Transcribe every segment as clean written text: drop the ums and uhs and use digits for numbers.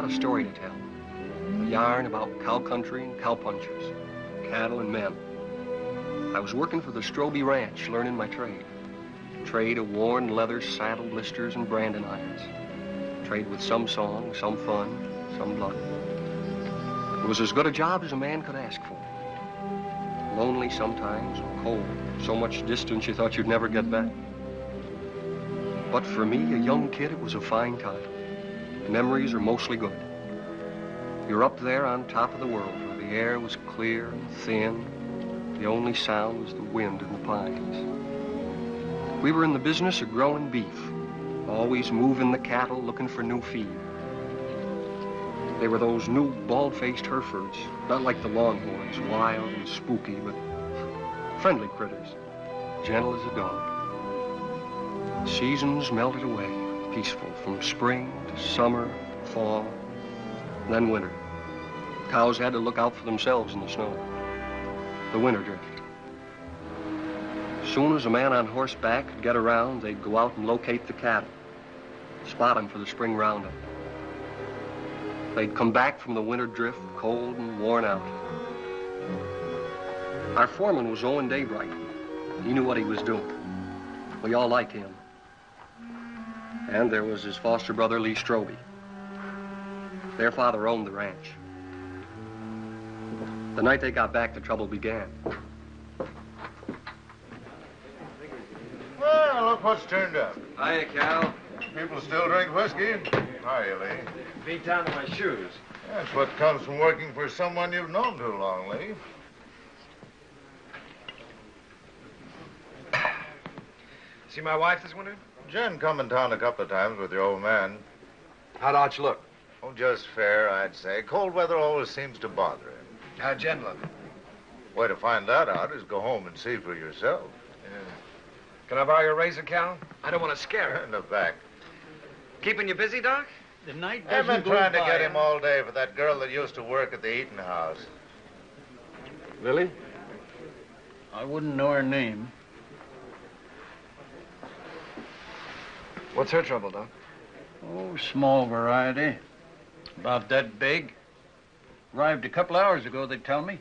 got a story to tell. A yarn about cow country and cowpunchers, cattle and men. I was working for the Strobie Ranch, learning my trade. Trade of worn leather, saddle blisters, and branding irons. Trade with some song, some fun, some luck. It was as good a job as a man could ask for. Lonely sometimes, or cold, so much distance you thought you'd never get back. But for me, a young kid, it was a fine time. The memories are mostly good. You're up there on top of the world, where the air was clear and thin. The only sound was the wind in the pines. We were in the business of growing beef, always moving the cattle, looking for new feed. They were those new bald-faced Herefords, not like the Longhorns, wild and spooky, but friendly critters, gentle as a dog. Seasons melted away, peaceful, from spring to summer, fall, and then winter. Cows had to look out for themselves in the snow. The winter drift. As soon as a man on horseback could get around, they'd go out and locate the cattle, spot them for the spring roundup. They'd come back from the winter drift, cold and worn out. Our foreman was Owen Daybright. He knew what he was doing. We all liked him. And there was his foster brother, Lee Strobie. Their father owned the ranch. The night they got back, the trouble began. Well, look what's turned up. Hiya, Cal. People still drink whiskey? Hiya, Lee. Beat down to my shoes. That's what comes from working for someone you've known too long, Lee. See my wife this winter? Jen come in town a couple of times with your old man. How'd Arch look? Oh, just fair, I'd say. Cold weather always seems to bother him. How'd Jen look? Way to find that out is go home and see for yourself. Yeah. Can I borrow your razor, Cal? I don't want to scare her. In the back. Keeping you busy, Doc? The night I've been trying to get him all day for that girl that used to work at the Eaton house. Lily? I wouldn't know her name. What's her trouble, Doc? Oh, small variety. About that big. Arrived a couple hours ago, they tell me.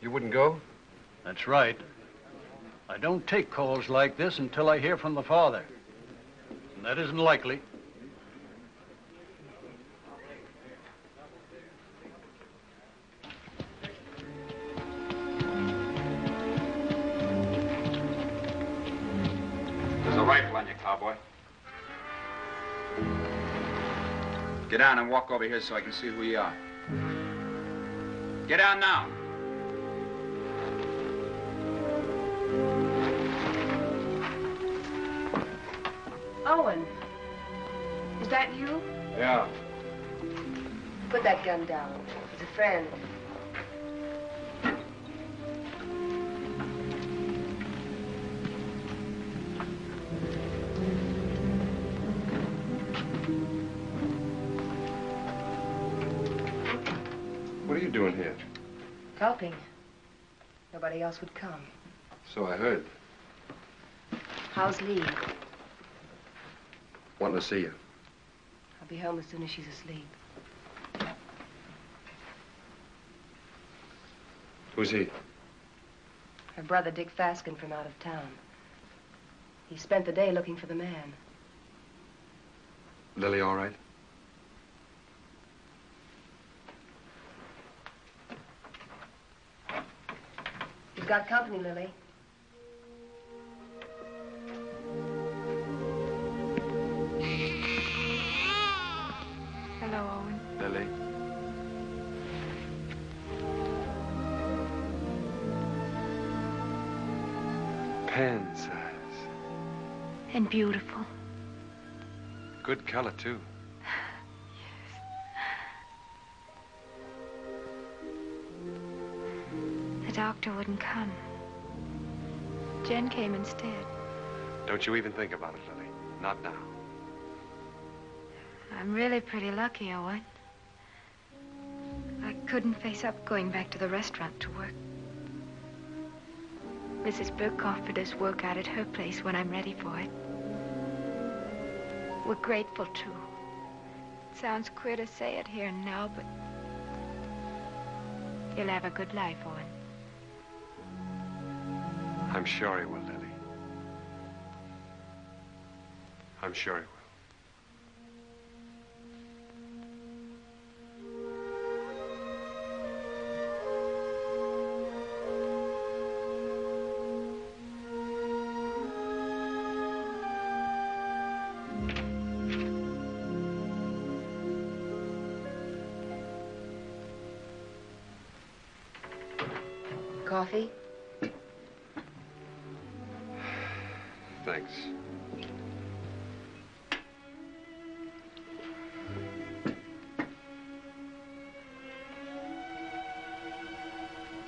You wouldn't go? That's right. I don't take calls like this until I hear from the father. And that isn't likely. Rifle on you, cowboy. Get down and walk over here so I can see who you are. Get down now. Owen, is that you? Yeah. Put that gun down. It's a friend. Doing here? Helping. Nobody else would come. So I heard. How's Lee? Wanting to see you. I'll be home as soon as she's asleep. Who's he? Her brother, Dick Fasken, from out of town. He spent the day looking for the man. Lily, all right? Got company, Lily. Hello, Owen. Lily. Pan-size. And beautiful. Good color, too. The doctor wouldn't come. Jen came instead. Don't you even think about it, Lily. Not now. I'm really pretty lucky, Owen. I couldn't face up going back to the restaurant to work. Mrs. Burke offered us work out at her place when I'm ready for it. We're grateful, too. sounds queer to say it here and now, but you'll have a good life, Owen. I'm sure he will, Lily. I'm sure he will. Coffee? Thanks.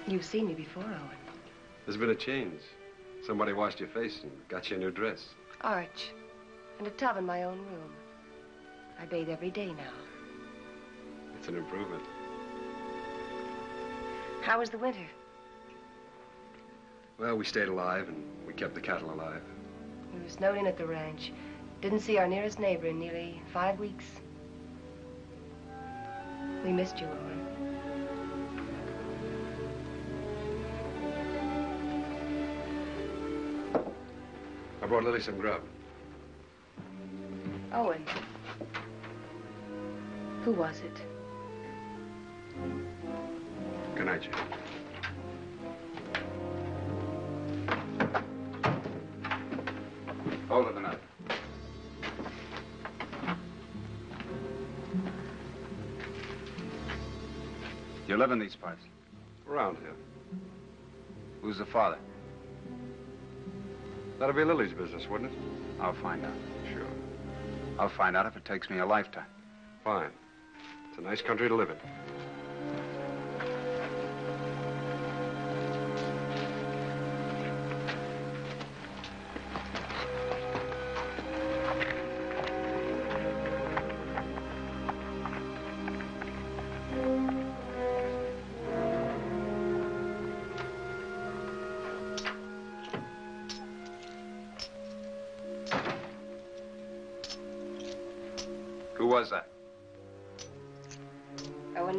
You've seen me before, Owen. There's been a change. Somebody washed your face and got you a new dress. Arch. And a tub in my own room. I bathe every day now. It's an improvement. How was the winter? Well, we stayed alive, and we kept the cattle alive. We were snowed in at the ranch. Didn't see our nearest neighbor in nearly 5 weeks. We missed you, Owen. I brought Lily some grub. Owen. Who was it? Good night, Jim. Older than I. You live in these parts? Around here. Who's the father? That'll be Lily's business, wouldn't it? I'll find out. Sure. I'll find out if it takes me a lifetime. Fine. It's a nice country to live in.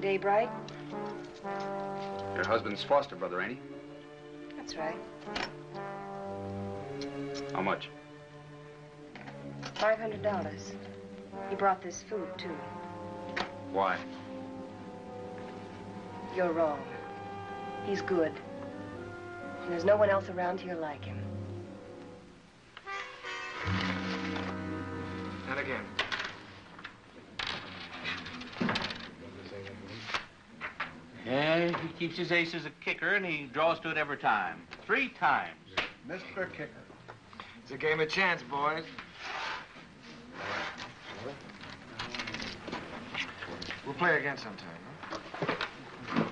Daybright? Your husband's foster brother, ain't he? That's right. How much? $500. He brought this food, too. Why? You're wrong. He's good. And there's no one else around here like him. And again. Yeah, he keeps his ace as a kicker, and he draws to it every time. 3 times. Mr. Kicker. It's a game of chance, boys. We'll play again sometime, huh?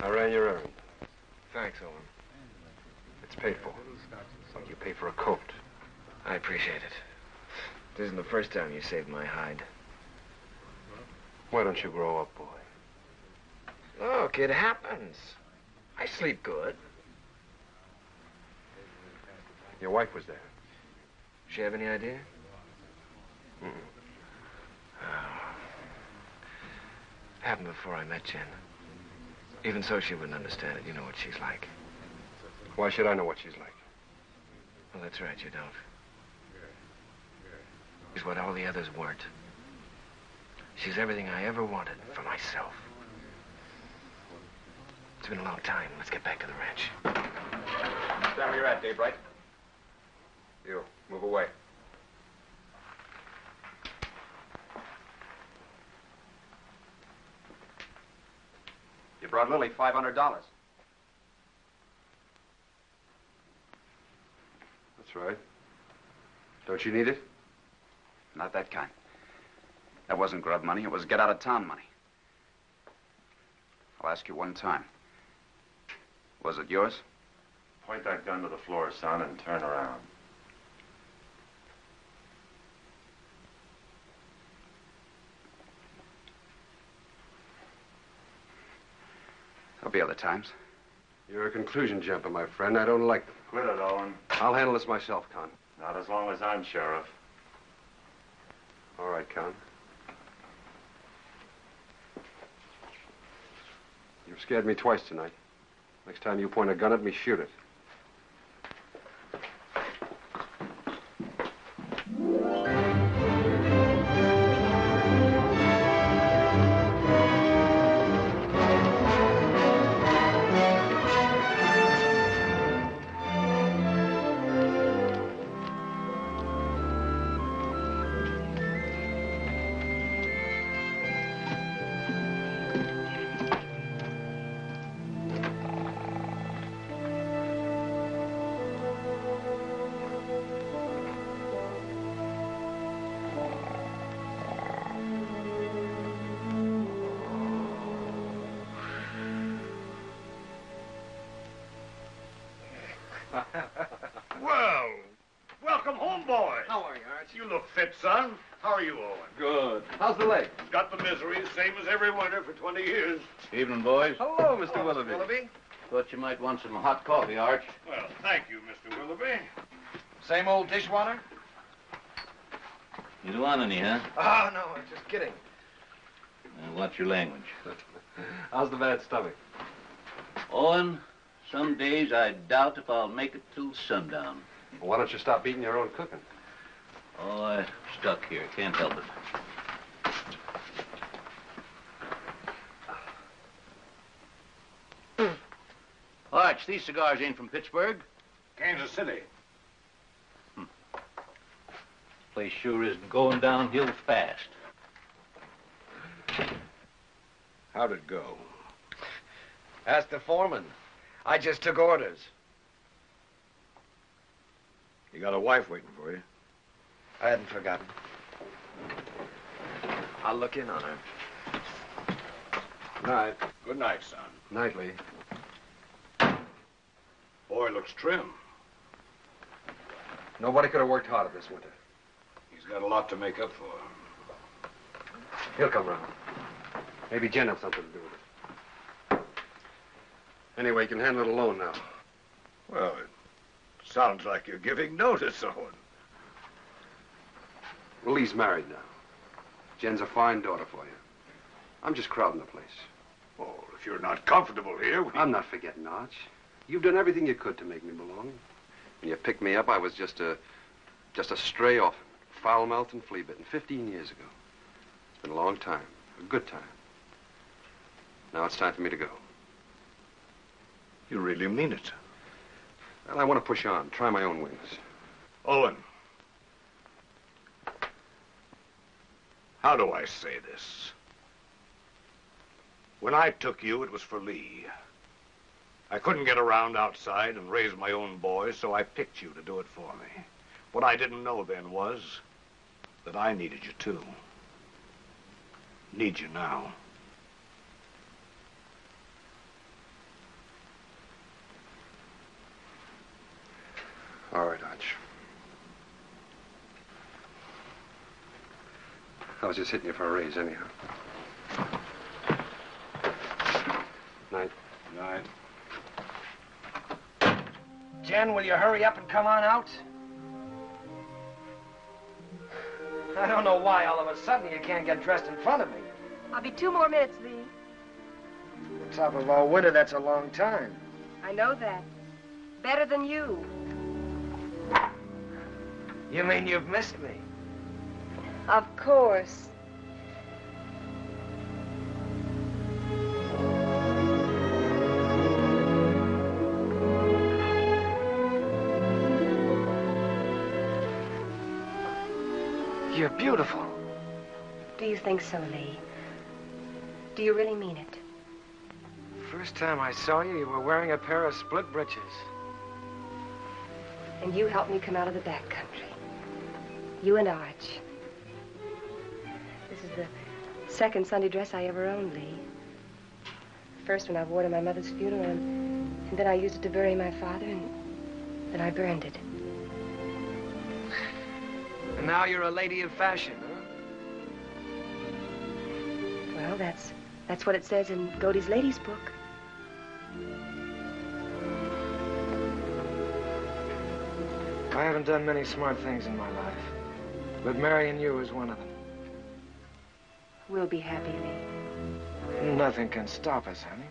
I ran your errand. Thanks, Owen. It's paid for. You pay for a coat. I appreciate it. This isn't the first time you saved my hide. Why don't you grow up, boy? Look, it happens. I sleep good. Your wife was there. She have any idea? Mm-mm. Oh. Happened before I met Jen. Even so, she wouldn't understand it. You know what she's like. Why should I know what she's like? Well, that's right, you don't. She's what all the others weren't. She's everything I ever wanted for myself. It's been a long time. Let's get back to the ranch. Stand where you're at, Daybright. You, move away. You brought Lily $500. That's right. Don't you need it? Not that kind. That wasn't grub money. It was get-out-of-town money. I'll ask you one time. Was it yours? Point that gun to the floor, son, and turn around. There'll be other times. You're a conclusion jumper, my friend. I don't like them. Quit it, Owen. I'll handle this myself, Con. Not as long as I'm sheriff. All right, Con. You've scared me twice tonight. Next time you point a gun at me, shoot it. Well, welcome home, boys. How are you, Arch? You look fit, son. How are you, Owen? Good. How's the leg? Got the miseries, same as every winter for 20 years. Evening, boys. Hello, Mr. Willoughby. Mr. Willoughby. Thought you might want some hot coffee, Arch. Well, thank you, Mr. Willoughby. Same old dishwater? You don't want any, huh? Oh, no, I'm just kidding. Watch your language. How's the bad stomach? Owen? Some days I doubt if I'll make it till sundown. Well, why don't you stop eating your own cooking? Oh, I'm stuck here. Can't help it. Arch, these cigars ain't from Pittsburgh. Kansas City. Place sure isn't going downhill fast. How'd it go? Ask the foreman. I just took orders. You got a wife waiting for you? I hadn't forgotten. I'll look in on her. Good night. Good night, son. Night, Lee. Boy looks trim. Nobody could have worked harder this winter. He's got a lot to make up for. He'll come round. Maybe Jen has something to do with it. Anyway, you can handle it alone now. Well, it sounds like you're giving notice, Owen. Well, Lee's married now. Jen's a fine daughter for you. I'm just crowding the place. Oh, if you're not comfortable here, we... I'm not forgetting, Arch. You've done everything you could to make me belong. When you picked me up, I was just a stray orphan, foul-mouthed and flea-bitten, 15 years ago. It's been a long time, a good time. Now it's time for me to go. You really mean it. Well, I want to push on, try my own wings. Owen. How do I say this? When I took you, it was for Lee. I couldn't get around outside and raise my own boys, so I picked you to do it for me. What I didn't know then was that I needed you too. Need you now. All right, Arch. I was just hitting you for a raise, anyhow. Night. Night. Jen, will you hurry up and come on out? I don't know why all of a sudden you can't get dressed in front of me. I'll be 2 more minutes, Lee. On top of all winter, that's a long time. I know that. Better than you. You mean you've missed me? Of course. You're beautiful. Do you think so, Lee? Do you really mean it? First time I saw you, you were wearing a pair of split breeches. And you helped me come out of the back country. You and Arch. This is the second Sunday dress I ever owned, Lee. The first one I wore to my mother's funeral, and then I used it to bury my father, and then I burned it. And now you're a lady of fashion, huh? Well, that's what it says in Godey's Ladies' Book. I haven't done many smart things in my life, but marrying you is one of them. We'll be happy, Lee. Nothing can stop us, honey.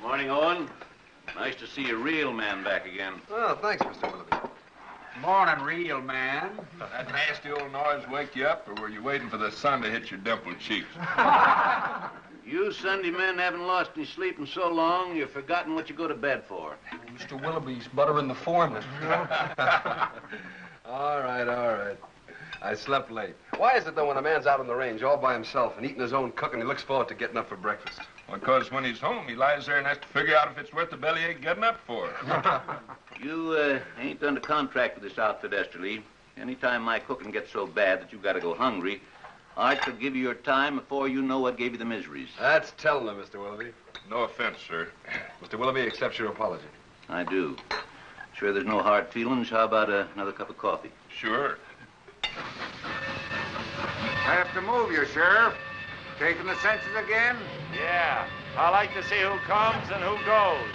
Morning, Owen. Nice to see a real man back again. Oh, thanks, Mr. Willoughby. Morning, real man. That nasty old noise waked you up, or were you waiting for the sun to hit your dimpled cheeks? You Sunday men haven't lost any sleep in so long, you've forgotten what you go to bed for. Mr. Willoughby's buttering the foreman. All right, all right. I slept late. Why is it, though, when a man's out on the range all by himself and eating his own cooking, he looks forward to getting up for breakfast? Well, because when he's home, he lies there and has to figure out if it's worth the bellyache getting up for. You ain't under contract with this outfit, Esther Lee. Anytime my cooking gets so bad that you've got to go hungry, Arch will give you your time before you know what gave you the miseries. That's telling them, Mr. Willoughby. No offense, sir. Mr. Willoughby accepts your apology. I do. Sure there's no hard feelings. How about another cup of coffee? Sure. I have to move you, Sheriff. Taking the census again? Yeah. I like to see who comes and who goes.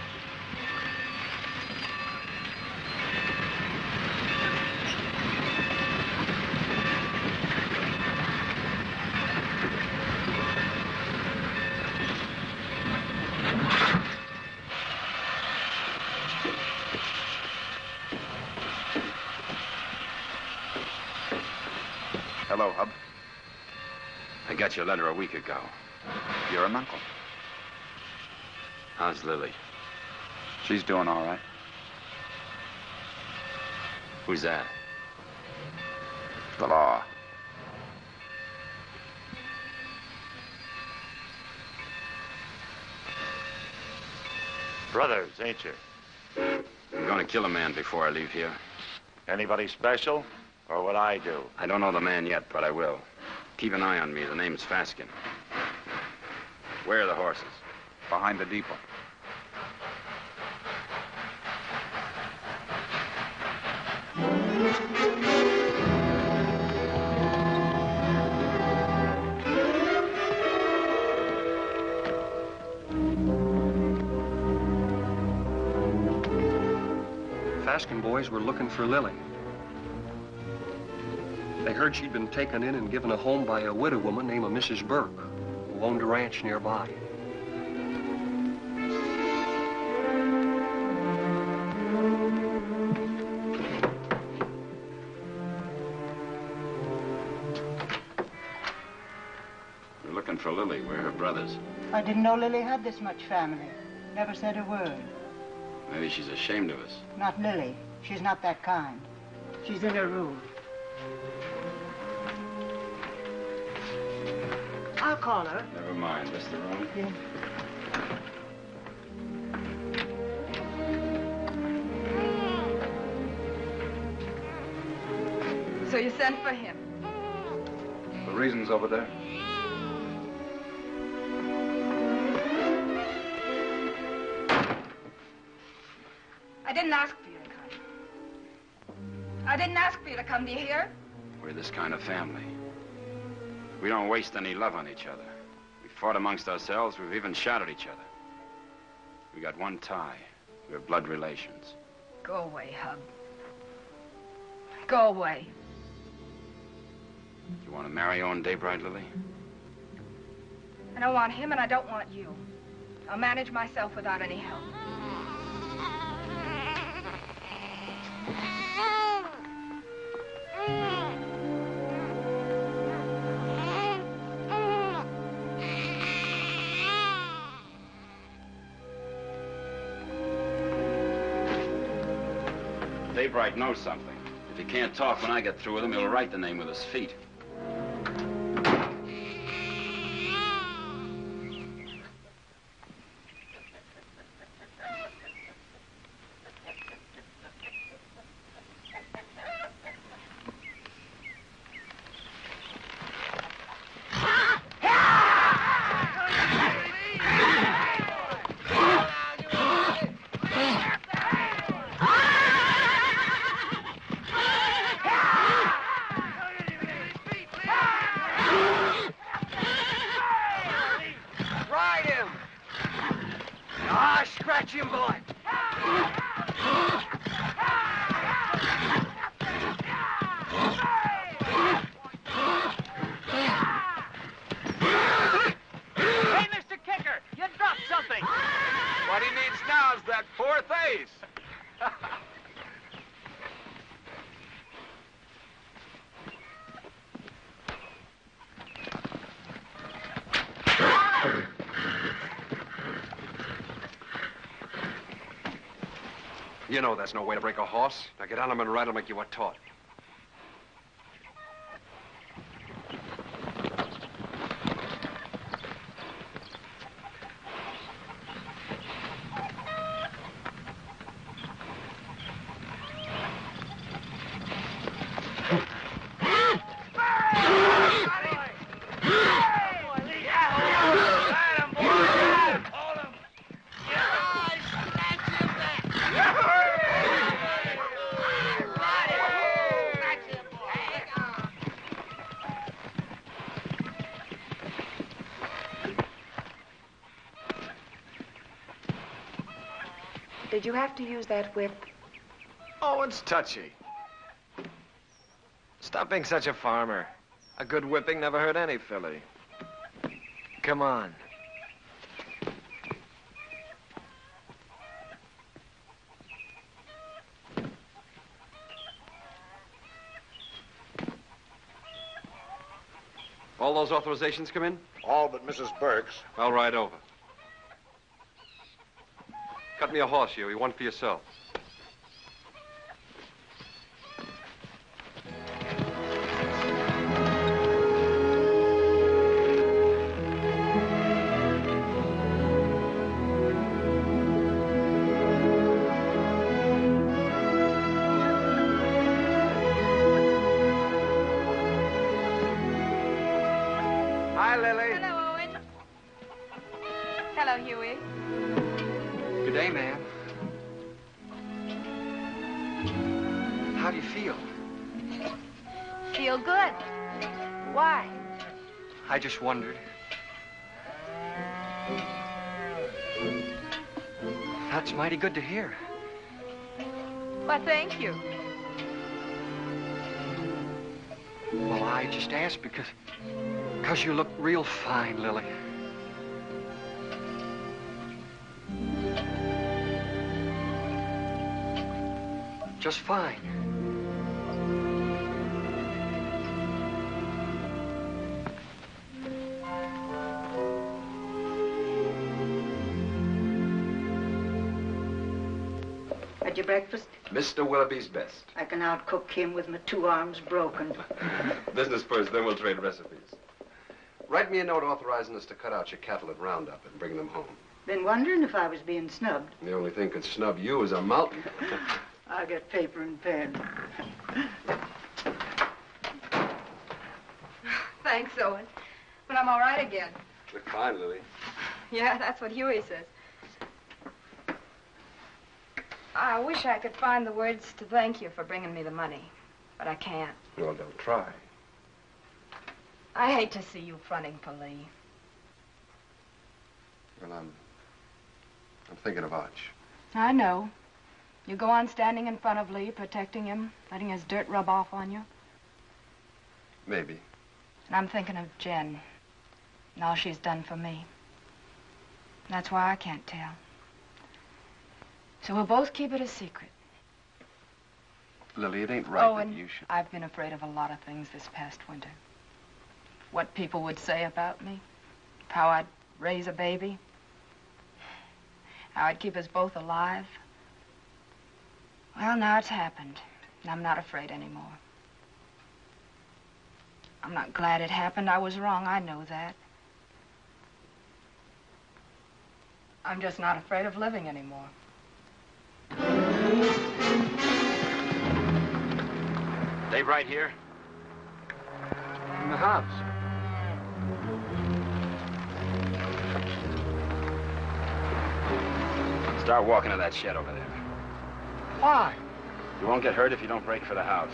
Hello, Hub. I got your letter a week ago. You're an uncle. How's Lily? She's doing all right. Who's that? The law. Brothers, ain't you? I'm gonna kill a man before I leave here. Anybody special? Or what I do? I don't know the man yet, but I will. Keep an eye on me. The name's Fasken. Where are the horses? Behind the depot. Fasken boys were looking for Lily. They heard she'd been taken in and given a home by a widow woman named Mrs. Burke, who owned a ranch nearby. We're looking for Lily. We're her brothers. I didn't know Lily had this much family. Never said a word. Maybe she's ashamed of us. Not Lily. She's not that kind. She's in her room. I'll call her. Never mind, that's the room. Yeah. So you sent for him? The reason's over there. I didn't ask for you to come. I didn't ask for you to come, do you hear? We're this kind of family. We don't waste any love on each other. We've fought amongst ourselves. We've even shot at each other. We got one tie. We're blood relations. Go away, Hub. Go away. You want to marry Owen Daybright, Lily? I don't want him, and I don't want you. I'll manage myself without any help. Daybright knows something. If he can't talk when I get through with him, he'll write the name with his feet. You know that's no way to break a horse. Now get on him and ride him like you were taught. Did you have to use that whip? Oh, it's touchy. Stop being such a farmer. A good whipping never hurt any filly. Come on. All those authorizations come in? All but Mrs. Burke's. I'll ride over. Cut me a horse, Huey. One for yourself. Hi, Lily. Hello, Owen. Hello, Huey. Good day, ma'am. How do you feel? Feel good. Why? I just wondered. That's mighty good to hear. Well, thank you. Well, I just asked because you look real fine, Lily. Just fine. Had your breakfast? Mr. Willoughby's best. I can outcook him with my two arms broken. Business first, then we'll trade recipes. Write me a note authorizing us to cut out your cattle at Roundup and bring them home. Been wondering if I was being snubbed. The only thing could snub you is a mountain. I'll get paper and pen. Thanks, Owen. But I'm all right again. Look fine, Lily. Yeah, that's what Huey says. I wish I could find the words to thank you for bringing me the money, but I can't. Well, don't try. I hate to see you fronting for Lee. Well, I'm thinking of Arch. I know. You go on standing in front of Lee, protecting him, letting his dirt rub off on you? Maybe. And I'm thinking of Jen and all she's done for me. That's why I can't tell. So we'll both keep it a secret. Lily, it ain't right that you should... I've been afraid of a lot of things this past winter. What people would say about me, how I'd raise a baby, how I'd keep us both alive. Well, now it's happened, and I'm not afraid anymore. I'm not glad it happened. I was wrong, I know that. I'm just not afraid of living anymore. Dave right here? In the house. Start walking to that shed over there. Why? You won't get hurt if you don't break for the house.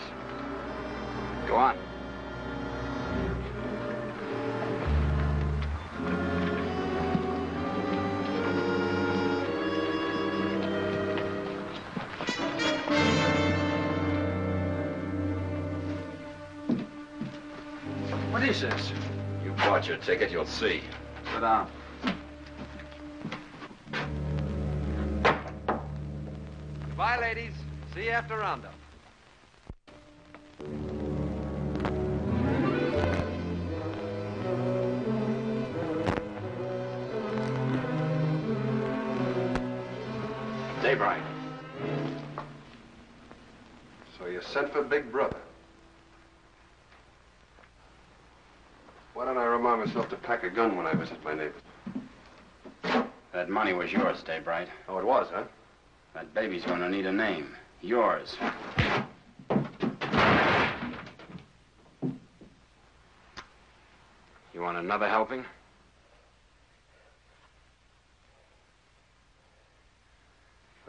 Go on. What is this? You bought your ticket, you'll see. Sit down. Bye, ladies. See you after Roundup. Daybright. sent for Big Brother. Why don't I remind myself to pack a gun when I visit my neighbors? That money was yours, Daybright. Oh, it was, huh? That baby's going to need a name. Yours. You want another helping?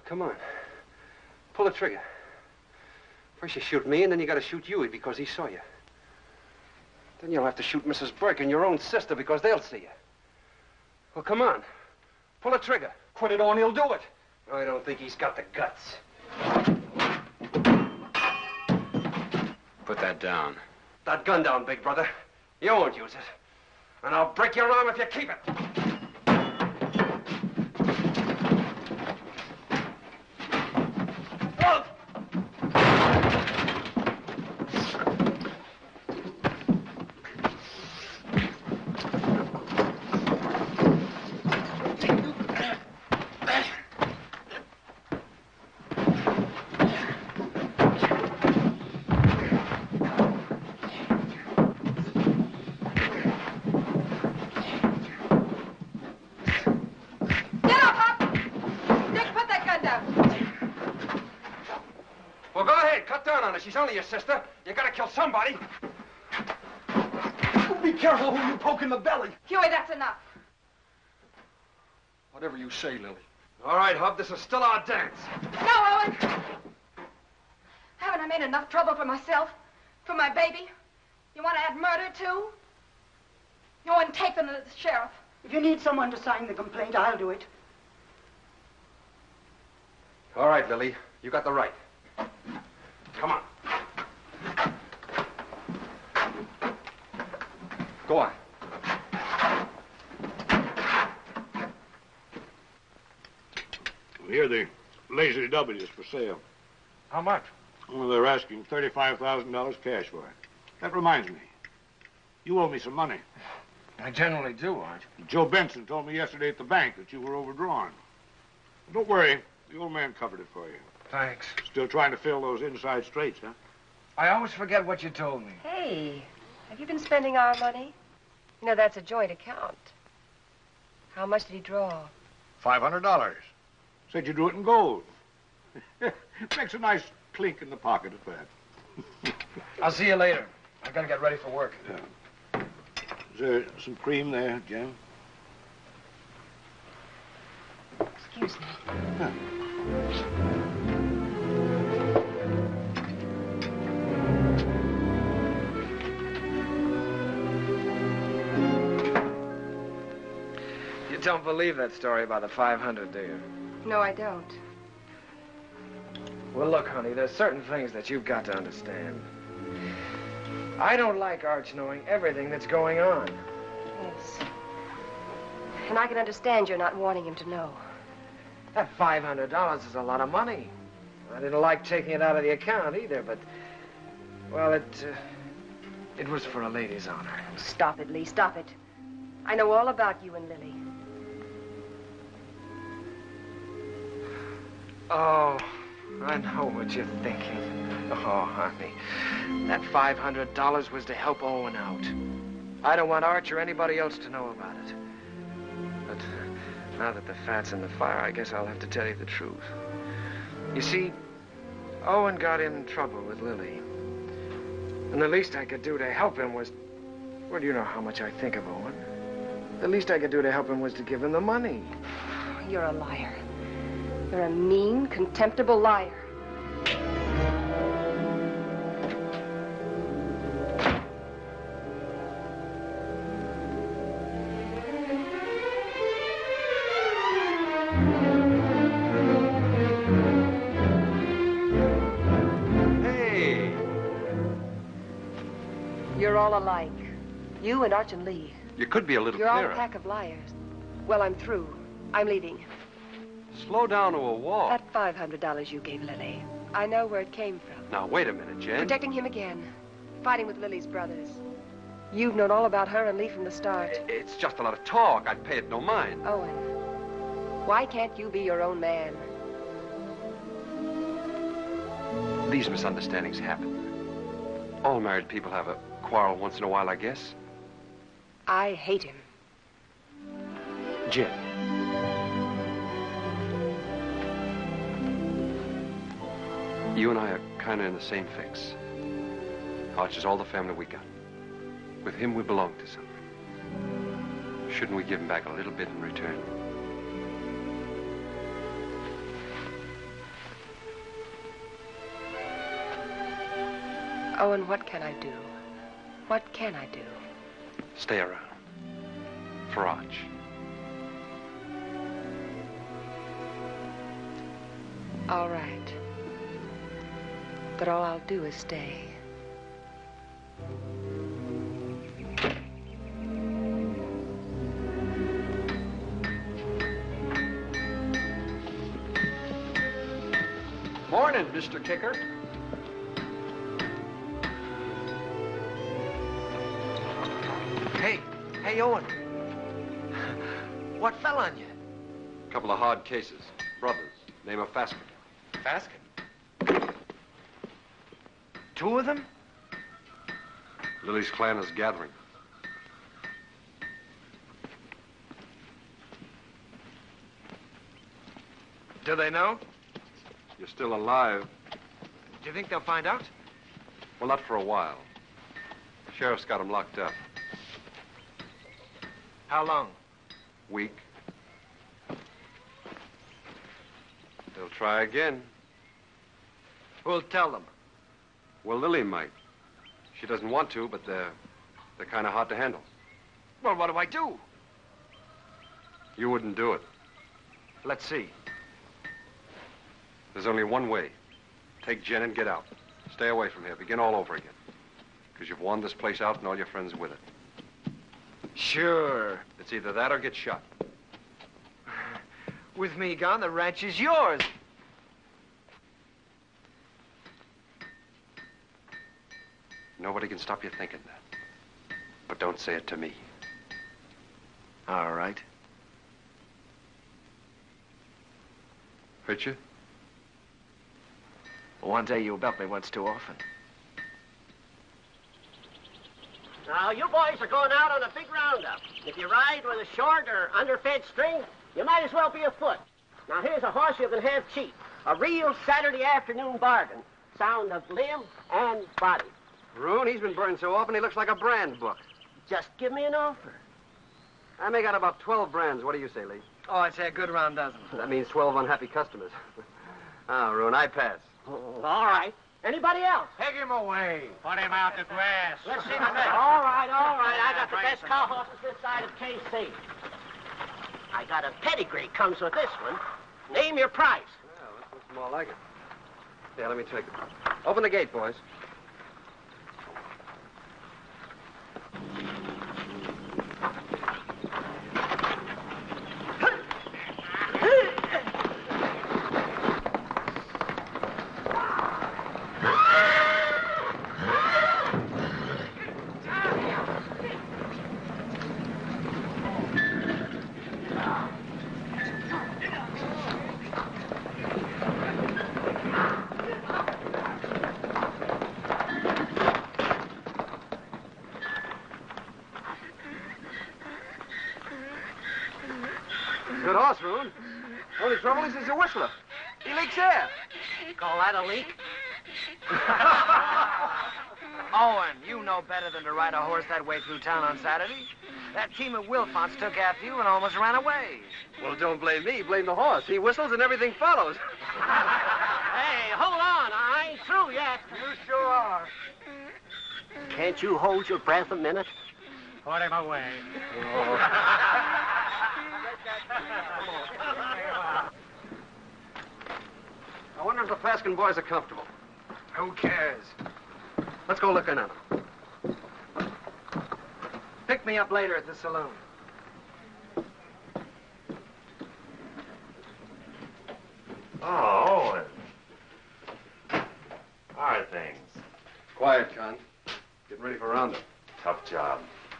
Come on. Pull the trigger. First you shoot me, and then you gotta shoot Huey because he saw you. Then you'll have to shoot Mrs. Burke and your own sister because they'll see you. Well, come on. Pull the trigger. Put it on, he'll do it. I don't think he's got the guts. Put that down. That gun down, Big Brother. You won't use it. And I'll break your arm if you keep it. She's only your sister. You gotta kill somebody. Be careful who you poke in the belly. Huey, that's enough. Whatever you say, Lily. All right, Hub, this is still our dance. No, Owen! Haven't I made enough trouble for myself? For my baby? You want to add murder, too? Owen, take them to the sheriff. If you need someone to sign the complaint, I'll do it. All right, Lily. You got the right. Come on. Go on. Here, the Lazy W is for sale. How much? Well, they're asking $35,000 cash for it. That reminds me. You owe me some money. I generally do, Arch. Joe Benson told me yesterday at the bank that you were overdrawn. Don't worry. The old man covered it for you. Thanks. Still trying to fill those inside straights, huh? I always forget what you told me. Hey, have you been spending our money? You know, that's a joint account. How much did he draw? $500. Said you drew it in gold. Makes a nice clink in the pocket at that. I'll see you later. I've got to get ready for work. Yeah. Is there some cream there, Jen? Excuse me. Huh. You don't believe that story about the 500, do you? No, I don't. Well, look, honey, there's certain things that you've got to understand. I don't like Arch knowing everything that's going on. Yes. And I can understand you're not wanting him to know. That $500 is a lot of money. I didn't like taking it out of the account either, but... well, it was for a lady's honor. Stop it, Lee, stop it. I know all about you and Lily. Oh, I know what you're thinking. Oh, honey, that $500 was to help Owen out. I don't want Arch or anybody else to know about it. But now that the fat's in the fire, I guess I'll have to tell you the truth. You see, Owen got in trouble with Lily. And the least I could do to help him was... well, you know how much I think of Owen. The least I could do to help him was to give him the money. You're a liar. You're a mean, contemptible liar. Hey! You're all alike. You and Arch and Lee. You could be a little clearer. You're all a pack of liars. Well, I'm through. I'm leaving. Slow down to a walk. That $500 you gave Lily, I know where it came from. Now, wait a minute, Jen. Protecting him again. Fighting with Lily's brothers. You've known all about her and Lee from the start. It's just a lot of talk. I'd pay it no mind. Owen, why can't you be your own man? These misunderstandings happen. All married people have a quarrel once in a while, I guess. I hate him. Jim. You and I are kind of in the same fix. Arch is all the family we got. With him, we belong to something. Shouldn't we give him back a little bit in return? Owen, what can I do? What can I do? Stay around. For Arch. All right. But all I'll do is stay. Morning, Mr. Kicker. Hey, Owen. What fell on you? A couple of hard cases. Brothers. Name of Faskett. Faskett? Two of them? Lily's clan is gathering. Do they know? You're still alive. Do you think they'll find out? Well, not for a while. The sheriff's got them locked up. How long? Week. They'll try again. Who'll tell them? Well, Lily might. She doesn't want to, but they're kind of hard to handle. Well, what do I do? You wouldn't do it. Let's see. There's only one way. Take Jen and get out. Stay away from here. Begin all over again. Because you've worn this place out and all your friends with it. Sure. It's either that or get shot. With me gone, the ranch is yours. Nobody can stop you thinking that. But don't say it to me. All right. Hurt you? One day you about me once too often. Now, you boys are going out on a big roundup. If you ride with a short or underfed string, you might as well be afoot. Now, here's a horse you can have cheap. A real Saturday afternoon bargain. Sound of limb and body. Rune, he's been burned so often he looks like a brand book. Just give me an offer. I make out about 12 brands. What do you say, Lee? Oh, I'd say a good round dozen. That means 12 unhappy customers. Oh, Rune, I pass. Oh, all right. Anybody else? Take him away. Put him out to grass. Let's see the next. All right. I got the best cow horses this side of KC. I got a pedigree comes with this one. Name your price. Well, this looks more like it. Yeah, let me take it. Open the gate, boys. Leak? Owen, you know better than to ride a horse that way through town on Saturday. That team of Wilfonts took after you and almost ran away. Well, don't blame me. Blame the horse. He whistles and everything follows. Hey, hold on. I ain't through yet. You sure are. Can't you hold your breath a minute? Put him away. I wonder if the Fasken boys are comfortable. Who cares? Let's go look in on them. Pick me up later at the saloon. Oh, Owen. How are things? Quiet, Con. Getting ready for roundup. Tough job.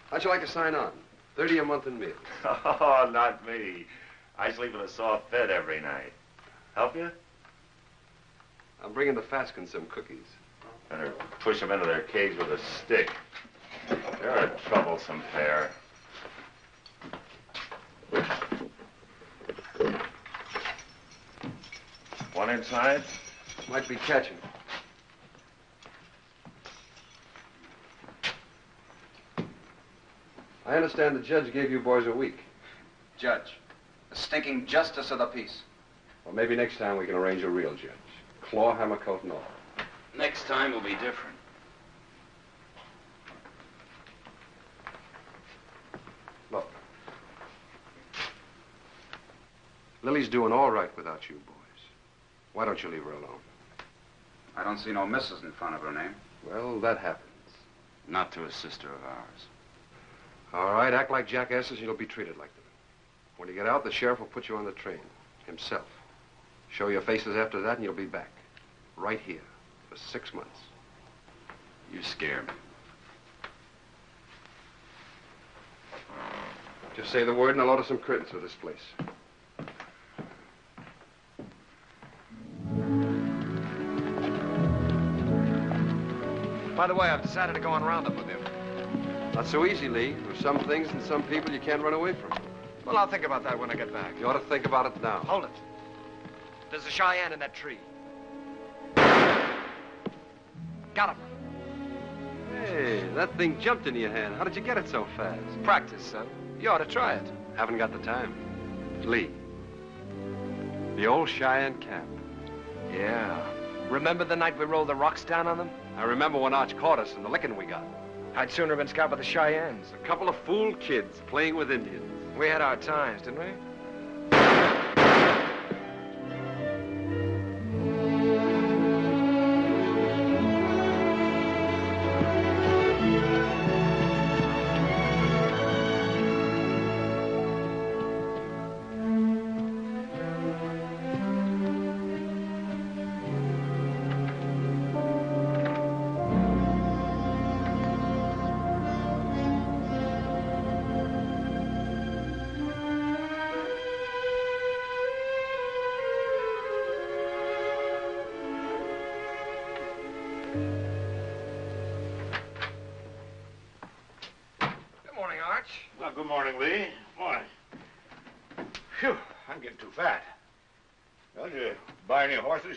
How'd you like to sign on? 30 a month in meals. Oh, not me. I sleep in a soft bed every night. Help you? I'm bringing the Fasken some cookies. Better push them into their cage with a stick. They're a troublesome pair. One inside? Might be catching. I understand the judge gave you boys a week. Judge. The stinking justice of the peace. Well, maybe next time we can arrange a real judge. Claw, hammer, coat, and all. Next time will be different. Look. Lily's doing all right without you boys. Why don't you leave her alone? I don't see no missus in front of her name. Well, that happens. Not to a sister of ours. All right, act like jackasses and you'll be treated like them. When you get out, the sheriff will put you on the train. Himself. Show your faces after that and you'll be back. Right here. For 6 months. You scare me. Just say the word and I'll order some curtains for this place. By the way, I've decided to go on roundup with him. Not so easy, Lee. There's some things and some people you can't run away from. Well, I'll think about that when I get back. You ought to think about it now. Hold it. There's a Cheyenne in that tree. Got him. Hey, that thing jumped into your hand. How did you get it so fast? Practice, son. You ought to try it. Haven't got the time. Lee. The old Cheyenne camp. Yeah. Remember the night we rolled the rocks down on them? I remember when Arch caught us and the licking we got. I'd sooner have been scalped by the Cheyennes. A couple of fool kids playing with Indians. We had our times, didn't we?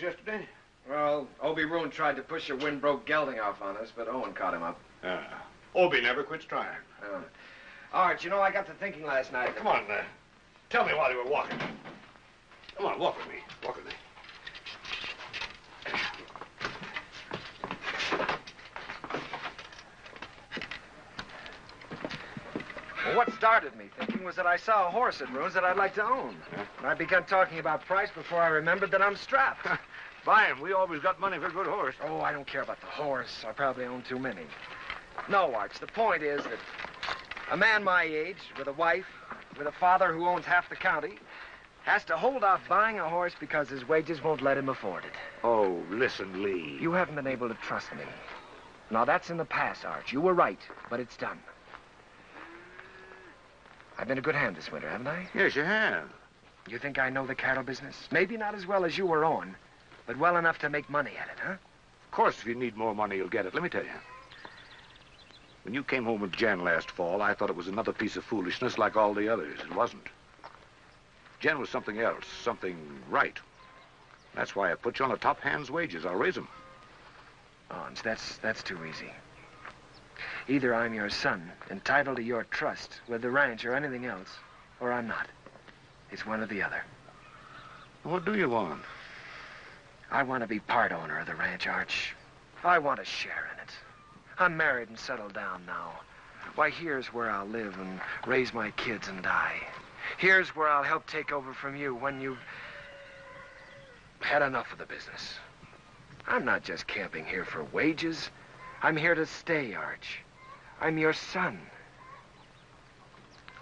Yesterday? Well, Obie Rune tried to push a windbroke gelding off on us, but Owen caught him up. Obie never quits trying. Arch, you know, I got to thinking last night. Come on, tell me why they were walking. Come on, walk with me. Walk with me. Well, what started me thinking was that I saw a horse at Rune's that I'd like to own. Yeah. And I began talking about price before I remembered that I'm strapped. Buy him. We always got money for a good horse. Oh, I don't care about the horse. I probably own too many. No, Arch, the point is that a man my age, with a wife, with a father who owns half the county, has to hold off buying a horse because his wages won't let him afford it. Oh, listen, Lee. You haven't been able to trust me. Now, that's in the past, Arch. You were right, but it's done. I've been a good hand this winter, haven't I? Yes, you have. You think I know the cattle business? Maybe not as well as you or Owen, but well enough to make money at it, huh? Of course, if you need more money, you'll get it. Let me tell you. When you came home with Jen last fall, I thought it was another piece of foolishness like all the others. It wasn't. Jen was something else, something right. That's why I put you on a top hand's wages. I'll raise them. Ons, that's too easy. Either I'm your son, entitled to your trust with the ranch or anything else, or I'm not. It's one or the other. What do you want? I want to be part owner of the ranch, Arch. I want a share in it. I'm married and settled down now. Why, here's where I'll live and raise my kids and die. Here's where I'll help take over from you when you've had enough of the business. I'm not just camping here for wages. I'm here to stay, Arch. I'm your son.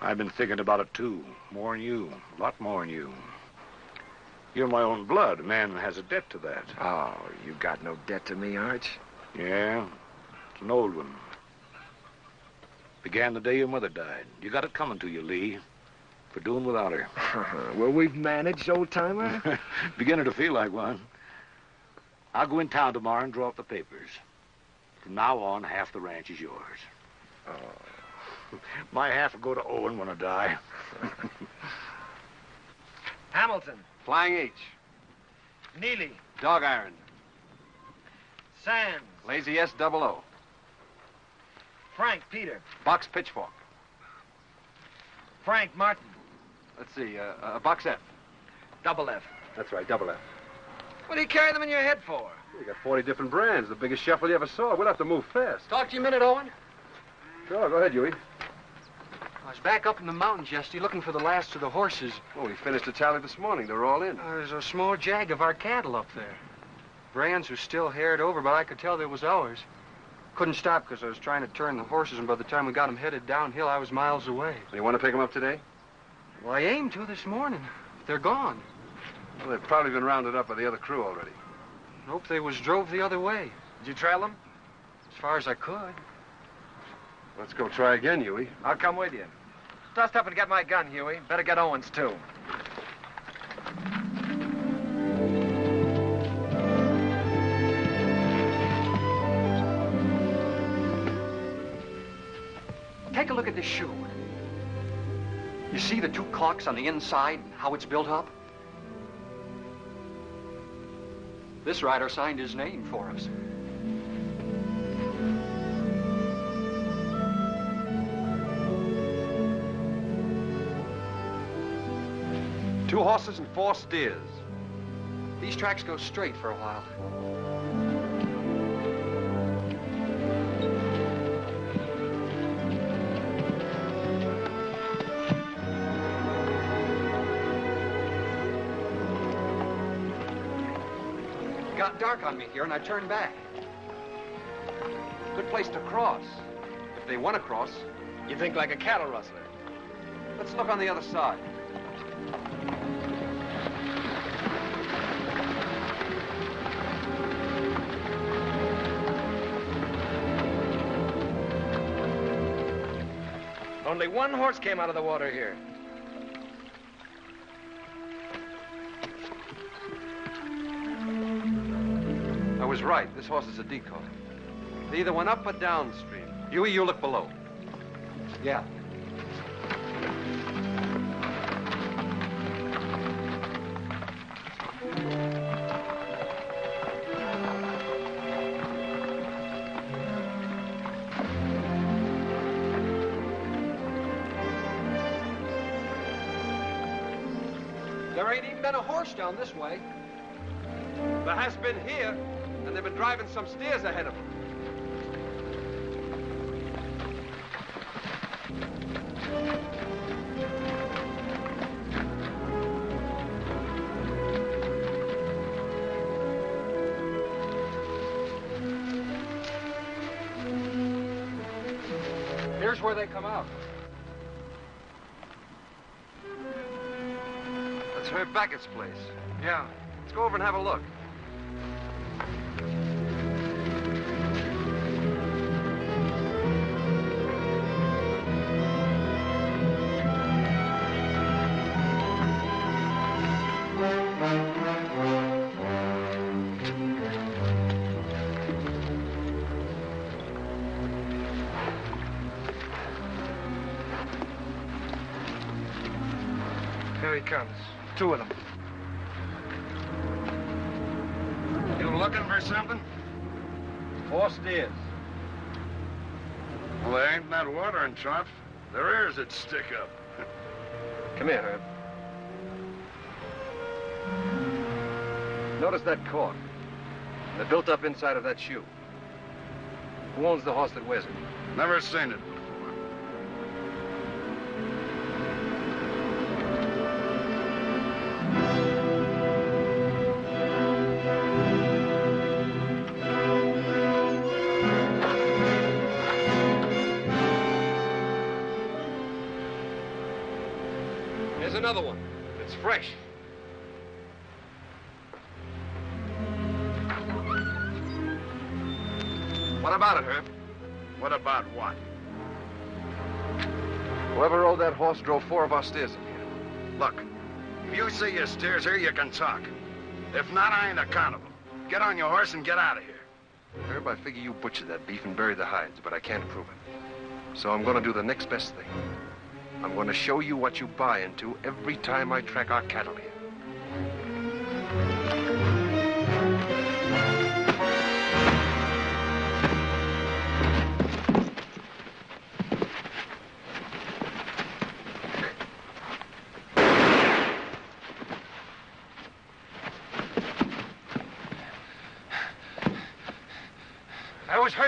I've been thinking about it, too. More than you. A lot more than you. You're my own blood. A man has a debt to that. Oh, you got no debt to me, Arch? Yeah. It's an old one. Began the day your mother died. You got it coming to you, Lee. For doing without her. Well, we've managed, old-timer. Beginning to feel like one. I'll go in town tomorrow and draw up the papers. From now on, half the ranch is yours. Oh. My half will go to Owen when I die. Hamilton. Flying H. Neely. Dog iron. Sands. Lazy S00. Frank Peter. Box pitchfork. Frank Martin. Let's see, box F. Double F. That's right, double F. What do you carry them in your head for? You got 40 different brands, the biggest shuffle you ever saw. We'll have to move fast. Talk to you a minute, Owen. Sure, go ahead, Huey. I was back up in the mountains yesterday looking for the last of the horses. Oh, we finished the tally this morning. They're all in. There's a small jag of our cattle up there. Brands were still haired over, but I could tell they was ours. Couldn't stop because I was trying to turn the horses, and by the time we got them headed downhill, I was miles away. So you want to pick them up today? Well, I aimed to this morning. They're gone. Well, they've probably been rounded up by the other crew already. Nope, they was drove the other way. Did you trail them? As far as I could. Let's go try again, Huey. I'll come with you. Dust up and get my gun, Huey. Better get Owen's, too. Take a look at this shoe. You see the two clocks on the inside and how it's built up? This rider signed his name for us. Two horses and four steers. These tracks go straight for a while. Got dark on me here, and I turned back. Good place to cross, if they want to cross. You think like a cattle rustler. Let's look on the other side. Only one horse came out of the water here. I was right. This horse is a decoy. They either went up or downstream. Huey, you look below. Yeah. Down this way. There has been here, and they've been driving some steers ahead of them. Here's where they come out. Herb Baggett's place. Yeah. Let's go over and have a look. Here he comes. Two of them. You looking for something? Four steers. Well, there ain't that watering trough. Their ears that stick up. Come here, Herb. Notice that cord. They're built up inside of that shoe. Who owns the horse that wears it? Never seen it. Another one. It's fresh. What about it, Herb? What about what? Whoever rode that horse drove four of our steers in here. Look, if you see your steers here, you can talk. If not, I ain't accountable. Get on your horse and get out of here. Herb, I figure you butchered that beef and buried the hides, but I can't prove it. So I'm going to do the next best thing. I'm going to show you what you buy into every time I track our cattle here.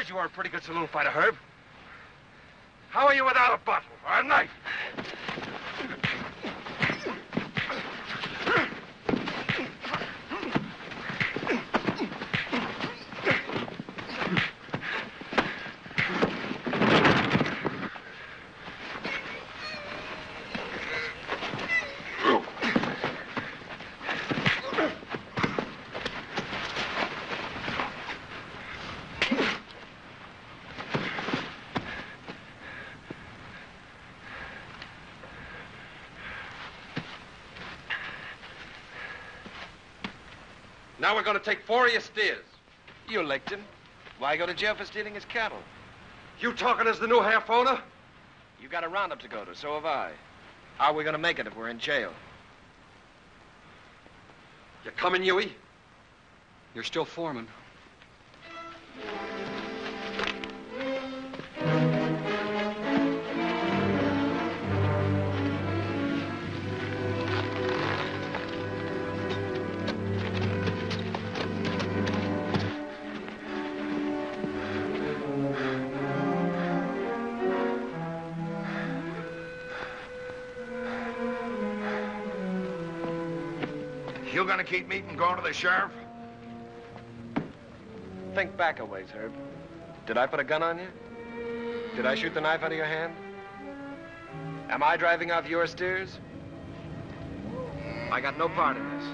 You are a pretty good saloon fighter, Herb. How are you without a bottle or a knife? Now we're going to take four of your steers. You licked him. Why go to jail for stealing his cattle? You talking as the new half owner? You got a roundup to go to, so have I. How are we going to make it if we're in jail? You coming, Huey? You're still foreman. You gonna keep me from going to the sheriff? Think back a ways, Herb. Did I put a gun on you? Did I shoot the knife out of your hand? Am I driving off your steers? I got no part in this.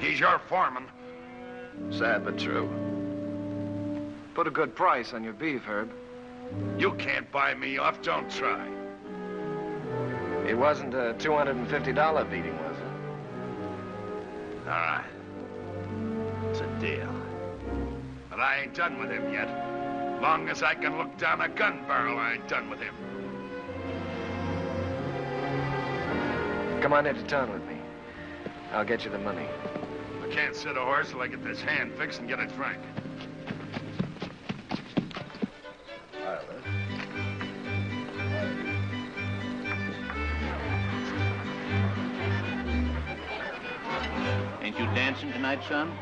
He's your foreman. Sad but true. Put a good price on your beef, Herb. You can't buy me off, don't try. It wasn't a $250 beating, was it? All right. It's a deal. But I ain't done with him yet. Long as I can look down a gun barrel, I ain't done with him. Come on into town with me. I'll get you the money. I can't sit a horse till I get this hand fixed and get a drink. Dancing tonight, son?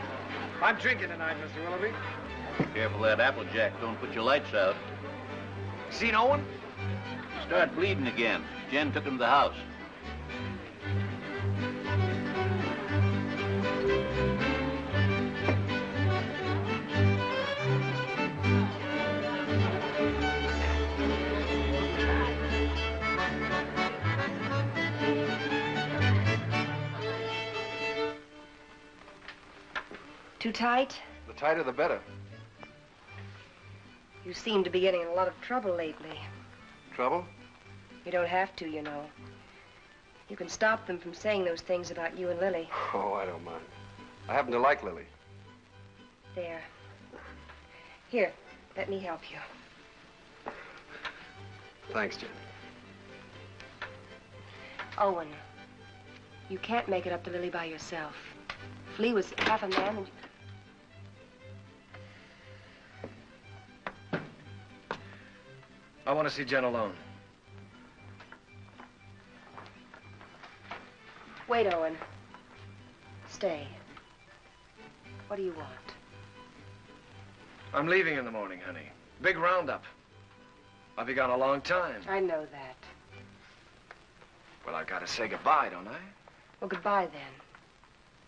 I'm drinking tonight, Mr. Willoughby. Careful that Applejack. Don't put your lights out. Seen Owen? Start bleeding again. Jen took him to the house. Too tight? The tighter, the better. You seem to be getting in a lot of trouble lately. Trouble? You don't have to, you know. You can stop them from saying those things about you and Lily. Oh, I don't mind. I happen to like Lily. There. Here, let me help you. Thanks, Jen. Owen, you can't make it up to Lily by yourself. If Lee was half a man and... I want to see Jen alone. Wait, Owen. Stay. What do you want? I'm leaving in the morning, honey. Big roundup. I'll be gone a long time. I know that. Well, I've got to say goodbye, don't I? Well, goodbye, then.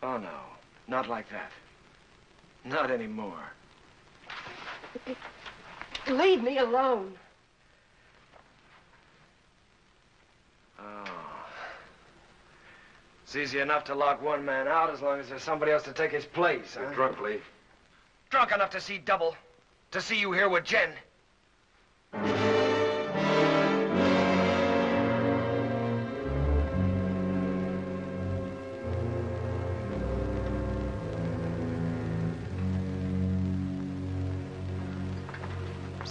Oh, no. Not like that. Not anymore. Leave me alone. Oh. It's easy enough to lock one man out as long as there's somebody else to take his place, huh? You're drunk, Lee. Drunk enough to see double. To see you here with Jen.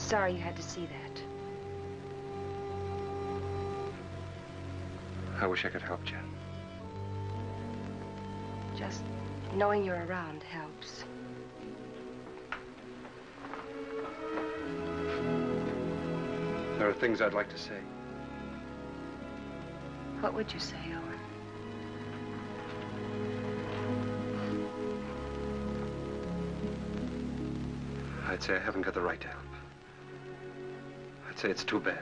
sorry you had to see that. I wish I could help, Jen. Just knowing you're around helps. There are things I'd like to say. What would you say, Owen? I'd say I haven't got the right to help. I'd say it's too bad.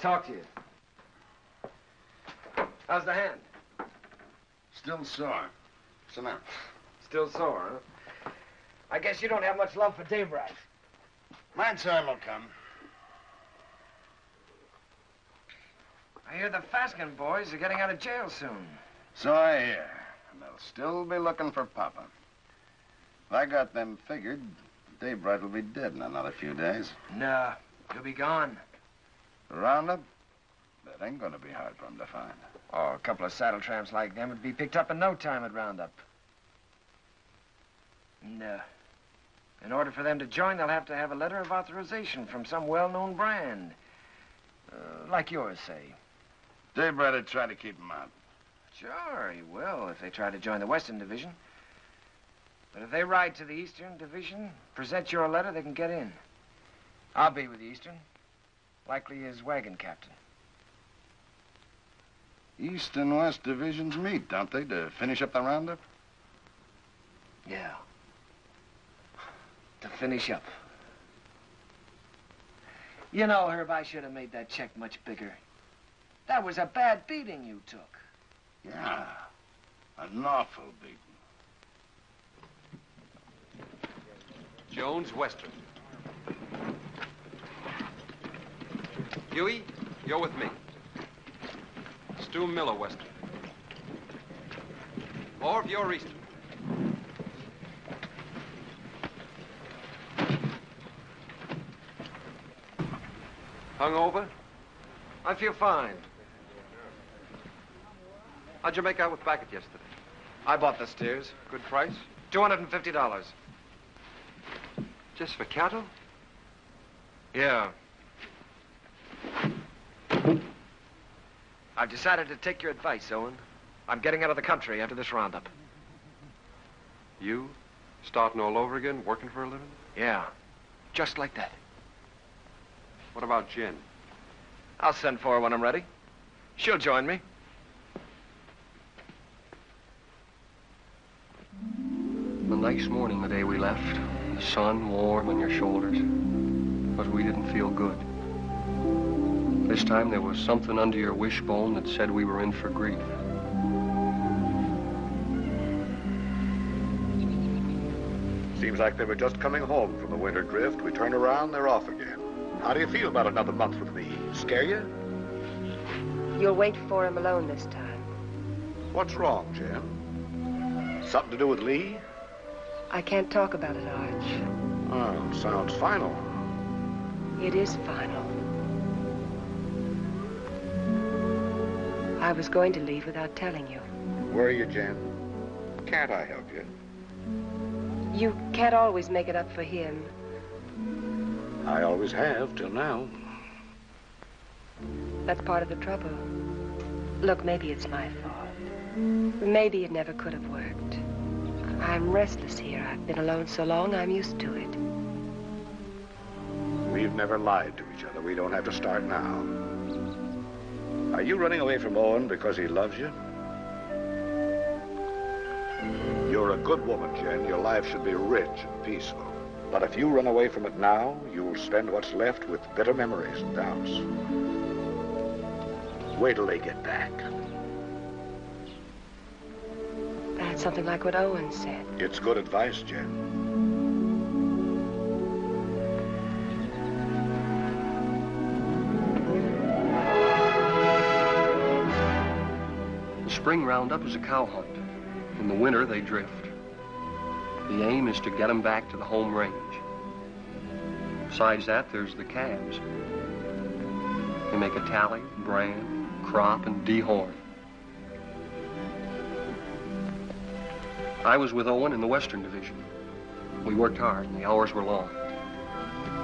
Talk to you. How's the hand? Still sore. Sit down. Still sore, huh? I guess you don't have much love for Daybright. My time will come. I hear the Fasken boys are getting out of jail soon. So I hear. And they'll still be looking for Papa. If I got them figured, Daybright will be dead in another few days. No, he'll be gone. Roundup? That ain't gonna be hard for him to find. Oh, a couple of saddle tramps like them would be picked up in no time at Roundup. No. In order for them to join, they'll have to have a letter of authorization from some well-known brand. Like yours, say. Daybright will try to keep them out. Sure, he will, if they try to join the Western Division. But if they ride to the Eastern Division, present your letter, they can get in. I'll be with the Eastern. Likely his wagon captain. East and West divisions meet, don't they, to finish up the roundup? Yeah. To finish up. You know, Herb, I should have made that check much bigger. That was a bad beating you took. Yeah. An awful beating. Jones Western. Huey, you're with me. Stu Miller, Western. Orv, you're Eastern. Hungover? I feel fine. How'd you make out with Baggett yesterday? I bought the steers. Good price? $250. Just for cattle? Yeah. I've decided to take your advice, Owen. I'm getting out of the country after this roundup. You? Starting all over again, working for a living? Yeah, just like that. What about Jen? I'll send for her when I'm ready. She'll join me. The next morning, the day we left, the sun warm on your shoulders, but we didn't feel good. This time there was something under your wishbone that said we were in for grief. Seems like they were just coming home from the winter drift. We turn around, they're off again. How do you feel about another month with me? Scare you? You'll wait for him alone this time. What's wrong, Jim? Something to do with Lee? I can't talk about it, Arch. Oh, sounds final. It is final. I was going to leave without telling you. Where are you, Jen? Can't I help you? You can't always make it up for him. I always have, till now. That's part of the trouble. Look, maybe it's my fault. Maybe it never could have worked. I'm restless here. I've been alone so long, I'm used to it. We've never lied to each other. We don't have to start now. Are you running away from Owen because he loves you? You're a good woman, Jen. Your life should be rich and peaceful. But if you run away from it now, you'll spend what's left with bitter memories and doubts. Wait till they get back. That's something like what Owen said. It's good advice, Jen. The spring roundup is a cow hunt. In the winter, they drift. The aim is to get them back to the home range. Besides that, there's the calves. They make a tally, brand, crop, and dehorn. I was with Owen in the Western Division. We worked hard, and the hours were long.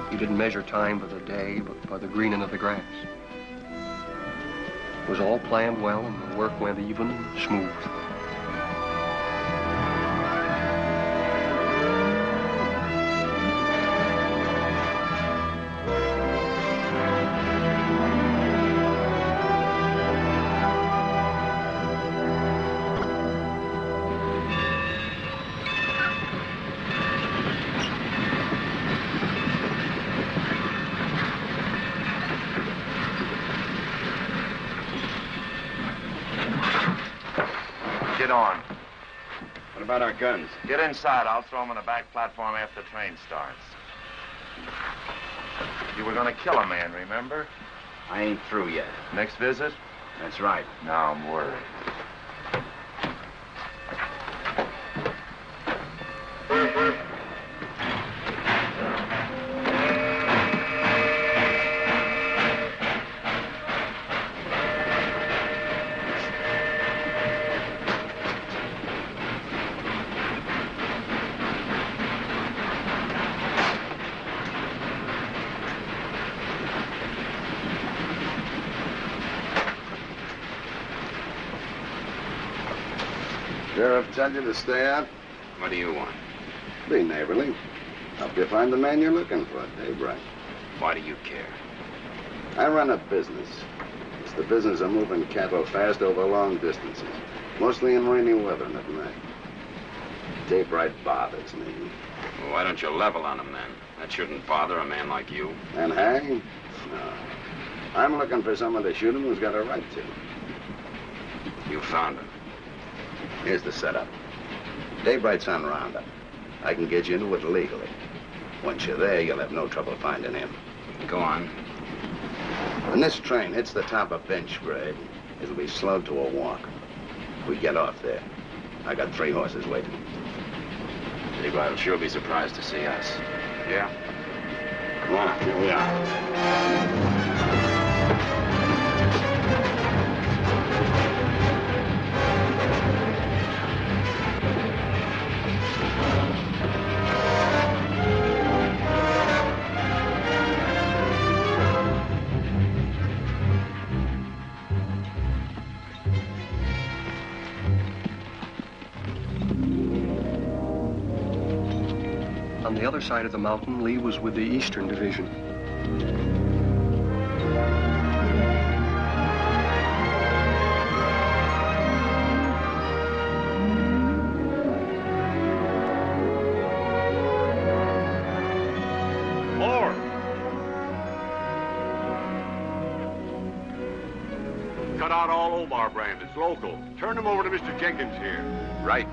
He didn't measure time by the day, but by the greening of the grass. It was all planned well, and the work went even and smooth. Our guns. Get inside. I'll throw them on the back platform after the train starts. You were going to kill a man, remember? I ain't through yet. Next visit? That's right. Now I'm worried. Tell you to stay out. What do you want? Be neighborly. Help you find the man you're looking for, Daybright. Why do you care? I run a business. It's the business of moving cattle fast over long distances, mostly in rainy weather and at night. Daybright bothers me. Well, why don't you level on him then? That shouldn't bother a man like you. And hang? No. I'm looking for someone to shoot him who's got a right to. You found him. Here's the setup. Daybright's on roundup. I can get you into it legally. Once you're there, you'll have no trouble finding him. Go on. When this train hits the top of Bench Grade, it'll be slowed to a walk. We get off there. I got 3 horses waiting. Daybright will sure be surprised to see us. Yeah? Come on, here we are. On the other side of the mountain, Lee was with the Eastern Division. Lord! Cut out all Obar brand. It's local. Turn them over to Mr. Jenkins here. Right.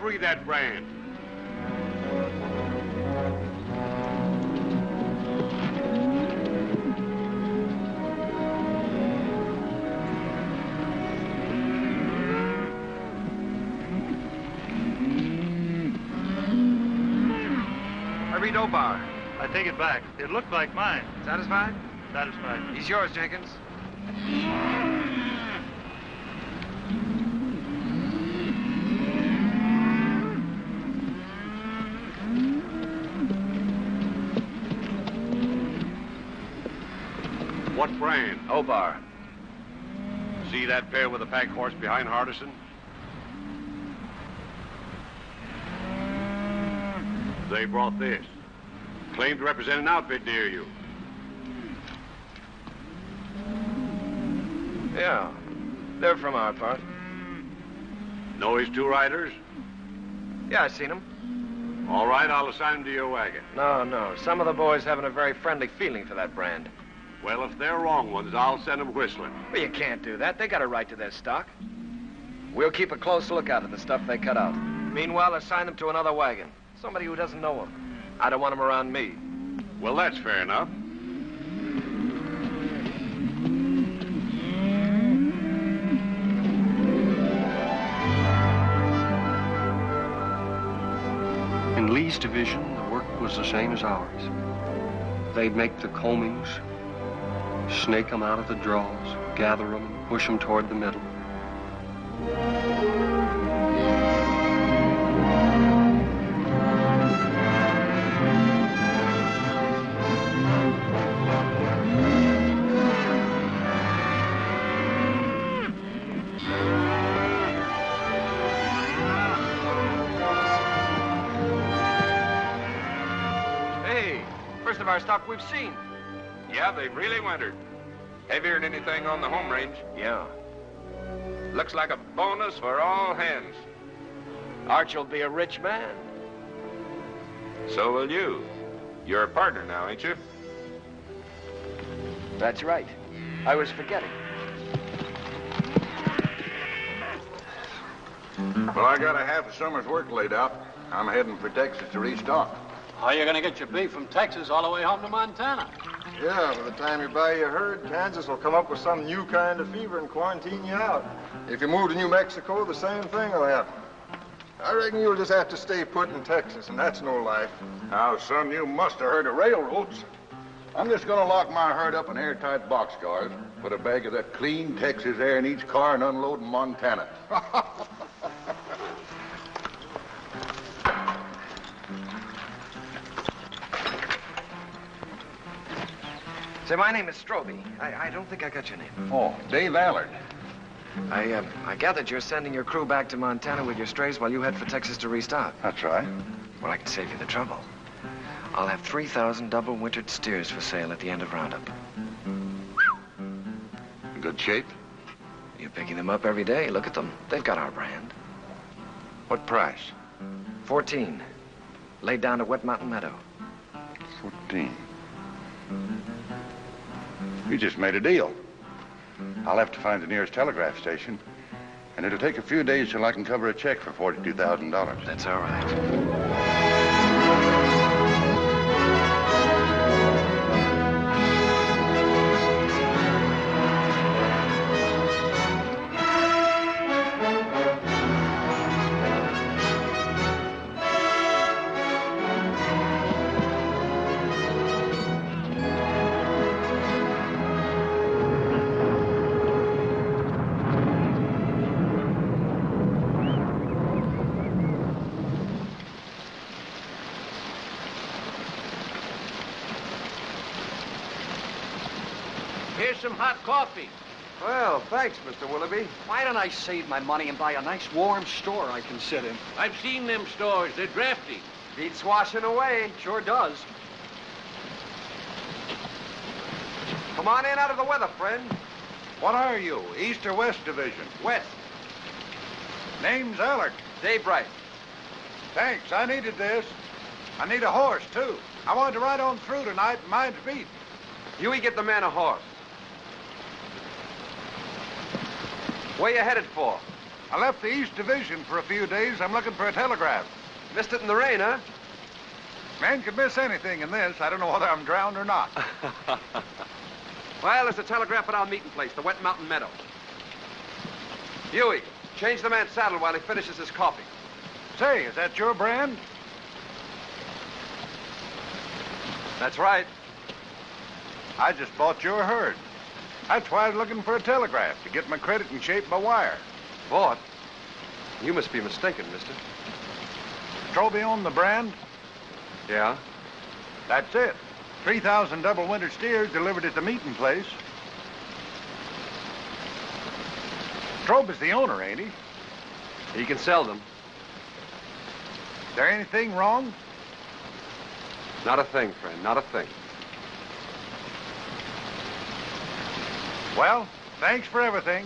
Free that brand. Street, O'Barr. I take it back. It looked like mine. Satisfied? Satisfied. He's yours, Jenkins. What brand? O'Barr. See that pair with the pack horse behind Hardison? They brought this. Claim to represent an outfit near you. Yeah, they're from our part. Know his two riders? Yeah, I seen them. All right, I'll assign them to your wagon. No, some of the boys haven't a very friendly feeling for that brand. Well, if they're wrong ones, I'll send them whistling. Well, you can't do that. They got a right to their stock. We'll keep a close lookout at the stuff they cut out. Meanwhile, assign them to another wagon. Somebody who doesn't know them. I don't want them around me. Well, that's fair enough. In Lee's division, the work was the same as ours. They'd make the combings, snake them out of the draws, gather them, and push them toward the middle. Hey, first of our stock we've seen. Yeah, they've really wintered. Heavier than anything on the home range. Yeah. Looks like a bonus for all hands. Arch will be a rich man. So will you. You're a partner now, ain't you? That's right. I was forgetting. Well, I got a half a summer's work laid out. I'm heading for Texas to restock. Oh, you're gonna get your beef from Texas all the way home to Montana. Yeah, by the time you buy your herd, Kansas will come up with some new kind of fever and quarantine you out. If you move to New Mexico, the same thing will happen. I reckon you'll just have to stay put in Texas, and that's no life. Now, son, you must have heard of railroads. I'm just gonna lock my herd up in airtight boxcars, put a bag of that clean Texas air in each car, and unload in Montana. Say, my name is Strobie. I don't think I got your name. Oh, Dave Allard. I gathered you're sending your crew back to Montana with your strays while you head for Texas to restock. That's right. Well, I can save you the trouble. I'll have 3,000 double wintered steers for sale at the end of roundup. In good shape? You're picking them up every day. Look at them. They've got our brand. What price? 14. Laid down to Wet Mountain Meadow. 14. We just made a deal. I'll have to find the nearest telegraph station, and it'll take a few days till I can cover a check for $42,000. That's all right. Coffee. Well, thanks, Mr. Willoughby. Why don't I save my money and buy a nice warm store I can sit in? I've seen them stores. They're drafty. Beats washing away. Sure does. Come on in out of the weather, friend. What are you? East or West Division? West. Name's Allard. Daybright. Thanks. I needed this. I need a horse, too. I wanted to ride on through tonight. Mine's beat. Huey, get the man a horse. Where you headed for? I left the East Division for a few days. I'm looking for a telegraph. Missed it in the rain, huh? Man could miss anything in this. I don't know whether I'm drowned or not. Well, there's a telegraph at our meeting place, the Wet Mountain Meadow. Huey, change the man's saddle while he finishes his coffee. Say, is that your brand? That's right. I just bought your herd. I tried looking for a telegraph to get my credit in shape by wire. Bought? You must be mistaken, mister. Strobie owned the brand? Yeah. That's it. 3,000 double winter steers delivered at the meeting place. Strobie's the owner, ain't he? He can sell them. Is there anything wrong? Not a thing, friend, not a thing. Well, thanks for everything.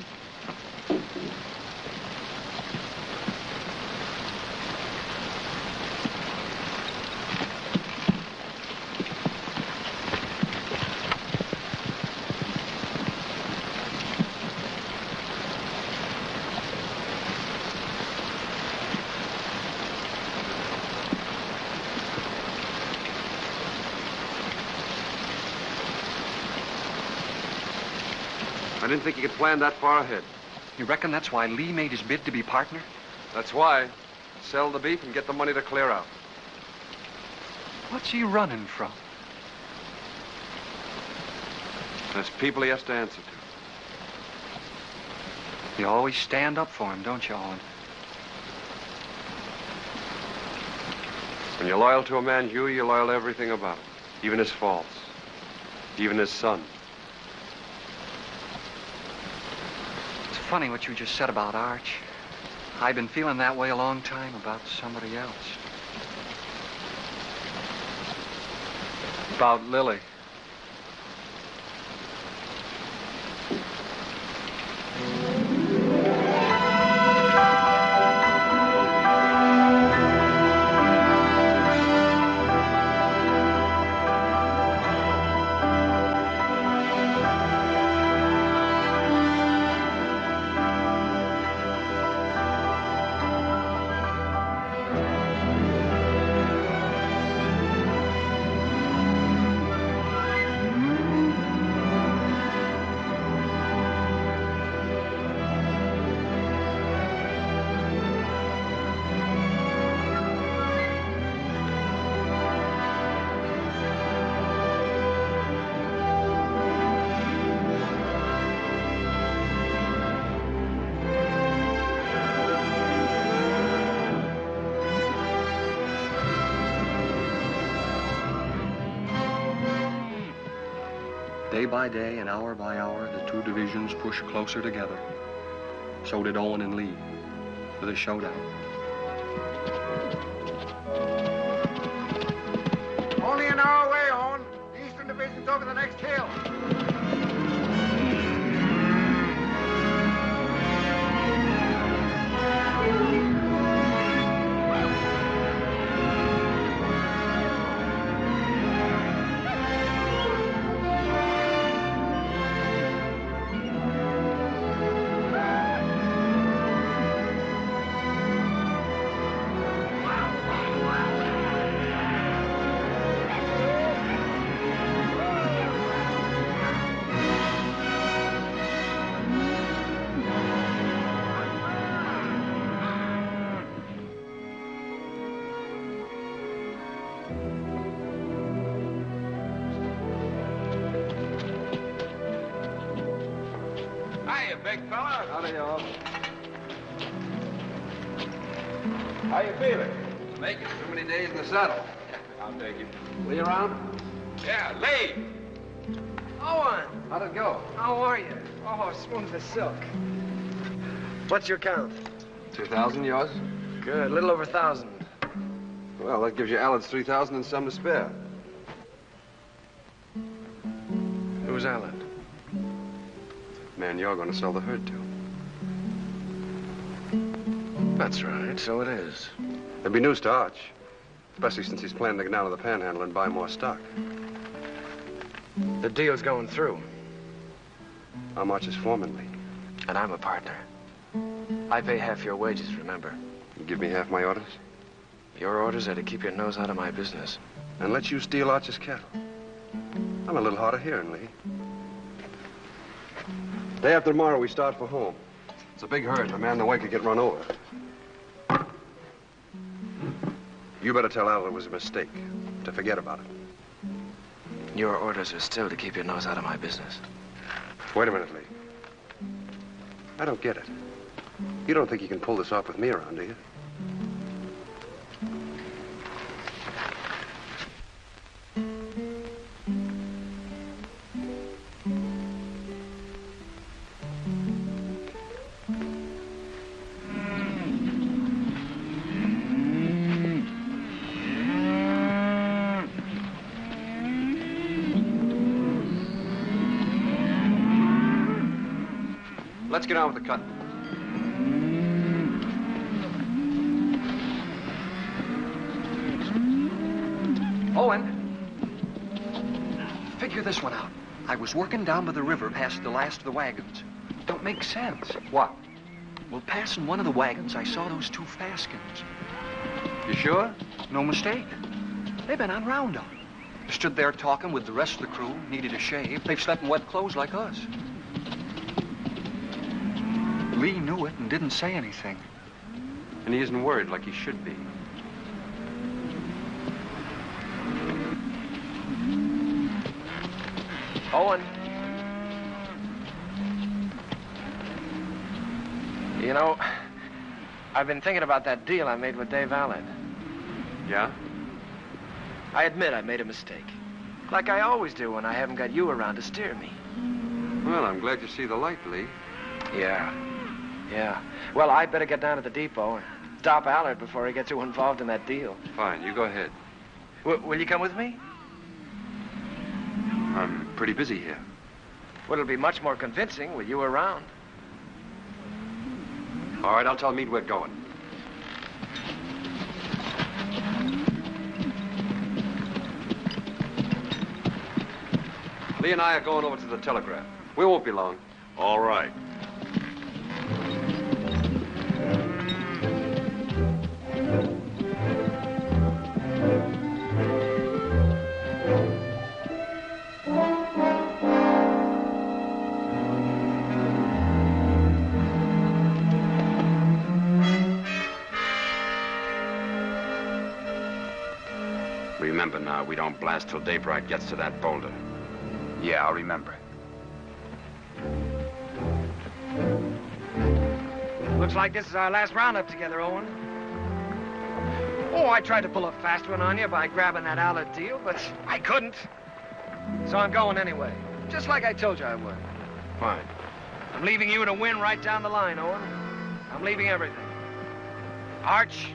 I didn't think you could plan that far ahead. You reckon that's why Lee made his bid to be partner? That's why. Sell the beef and get the money to clear out. What's he running from? There's people he has to answer to. You always stand up for him, don't you, Owen? When you're loyal to a man, Huey, you're loyal to everything about him. Even his faults. Even his son. Funny what you just said about Arch. I've been feeling that way a long time about somebody else. About Lily. Day by day and hour by hour, the two divisions pushed closer together. So did Owen and Lee for the showdown. Only an hour away, Owen. The Eastern Division's over the next hill. Saddle. I'll take it. Lee around? Yeah, Lee! Owen! How'd it go? How are you? Oh, smooth as silk. What's your count? 2,000, yours? Good, a little over 1,000. Well, that gives you Allard's 3,000 and some to spare. Who's Allard? Man, you're going to sell the herd to. That's right, so it is. There'd be news to Arch. Especially since he's planning to get down to the Panhandle and buy more stock. The deal's going through. I'm Arch's foreman, Lee. And I'm a partner. I pay half your wages, remember? You give me half my orders? Your orders are to keep your nose out of my business. And let you steal Arch's cattle. I'm a little hard of hearing, Lee. Day after tomorrow, we start for home. It's a big herd. A man in the way could get run over. You better tell Al it was a mistake, to forget about it. Your orders are still to keep your nose out of my business. Wait a minute, Lee. I don't get it. You don't think you can pull this off with me around, do you? Let's get on with the cut. Owen, figure this one out. I was working down by the river past the last of the wagons. Don't make sense. What? Well, passing one of the wagons, I saw those two Faskens. You sure? No mistake. They've been on roundup. Stood there talking with the rest of the crew, needed a shave. They've slept in wet clothes like us. Lee knew it and didn't say anything. And he isn't worried like he should be. Owen. You know, I've been thinking about that deal I made with Dave Allard. Yeah? I admit I made a mistake. Like I always do when I haven't got you around to steer me. Well, I'm glad you see the light, Lee. Yeah. Yeah. Well, I'd better get down to the depot and stop Allard before he gets you involved in that deal. Fine, you go ahead. Will you come with me? I'm pretty busy here. Well, it'll be much more convincing with you around. All right, I'll tell Meade we're going. Lee and I are going over to the telegraph. We won't be long. All right. Remember now, we don't blast till Daybright gets to that boulder. Yeah, I'll remember. Looks like this is our last roundup together, Owen. Oh, I tried to pull a fast one on you by grabbing that Allard deal, but I couldn't. So I'm going anyway, just like I told you I would. Fine. I'm leaving you to win right down the line, Owen. I'm leaving everything. Arch,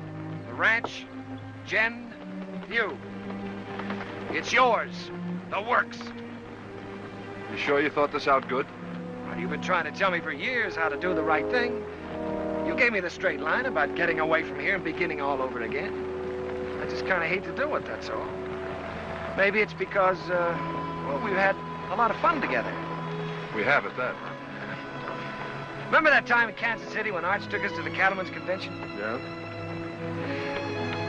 the ranch, Jen, you. It's yours. The works. You sure you thought this out good? Well, you've been trying to tell me for years how to do the right thing. You gave me the straight line about getting away from here and beginning all over again. I just kind of hate to do it, that's all. Maybe it's because, well, we've had a lot of fun together. We have at that. Remember that time in Kansas City when Arch took us to the Cattlemen's Convention? Yeah.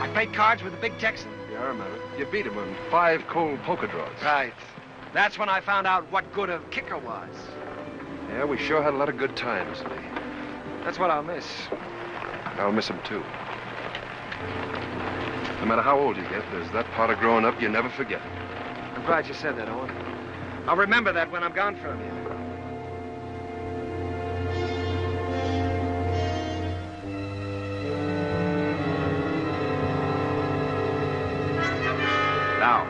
I played cards with the big Texan. I remember. You beat him in 5 cold poker draws. Right. That's when I found out what good a kicker was. Yeah, we sure had a lot of good times, Lee. That's what I'll miss. I'll miss him, too. No matter how old you get, there's that part of growing up you never forget. I'm glad you said that, Owen. I'll remember that when I'm gone from you. Now.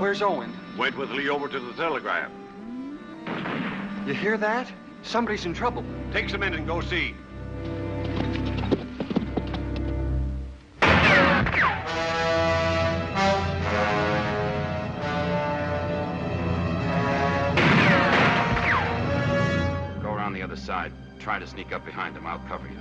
Where's Owen? Went with Lee over to the telegraph. You hear that? Somebody's in trouble. Take some in and go see. Go around the other the side. Try to sneak up behind him. I'll cover you.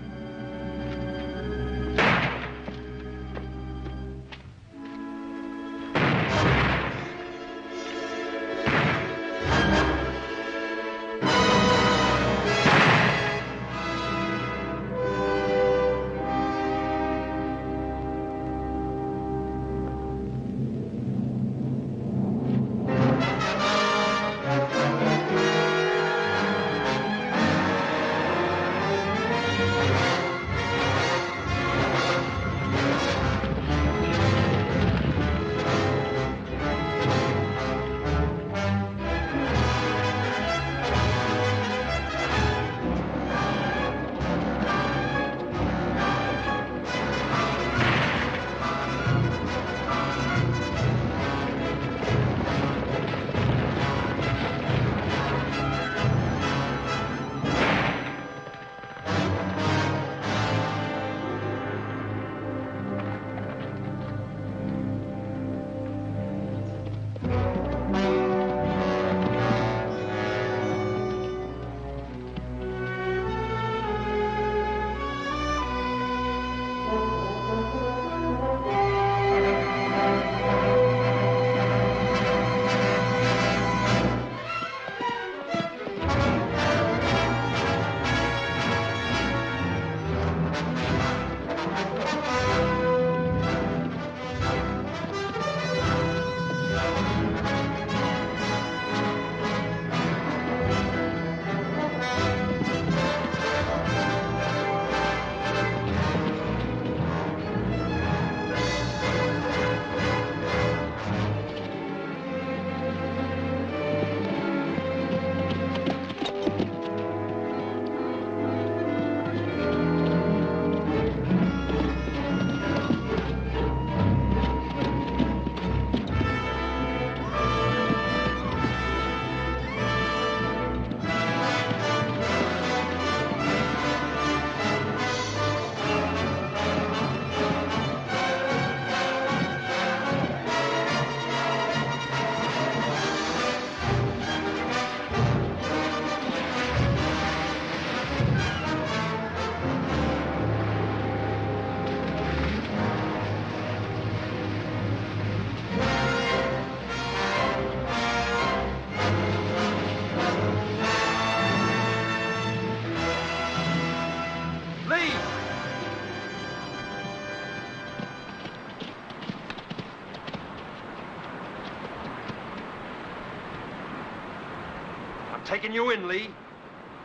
Taking you in, Lee.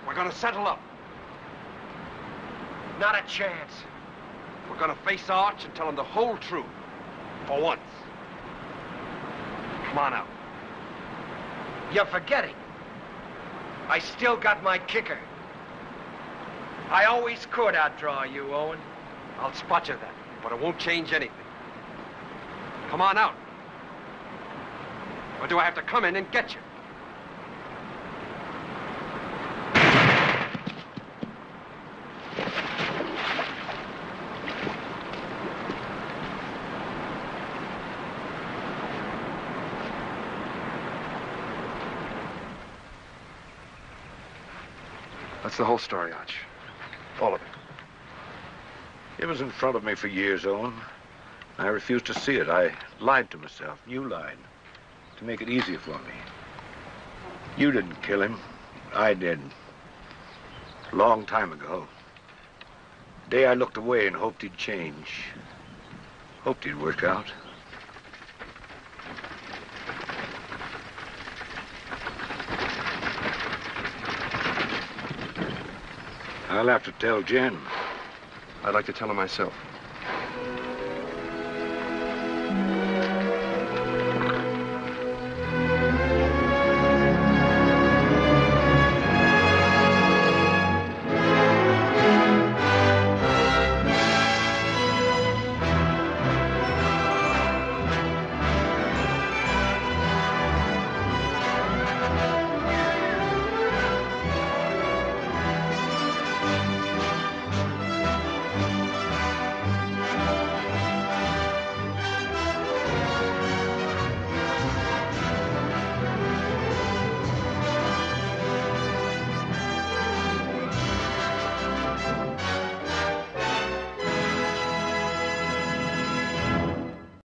We're gonna settle up. Not a chance. We're gonna face Arch and tell him the whole truth. For once. Come on out. You're forgetting. I still got my kicker. I always could outdraw you, Owen. I'll spot you that, but it won't change anything. Come on out. Or do I have to come in and get you? The whole story, Arch. All of it. It was in front of me for years, Owen. I refused to see it. I lied to myself. You lied. To make it easier for me. You didn't kill him. I did. A long time ago. The day I looked away and hoped he'd change. Hoped he'd work out. I'll have to tell Jen. I'd like to tell her myself.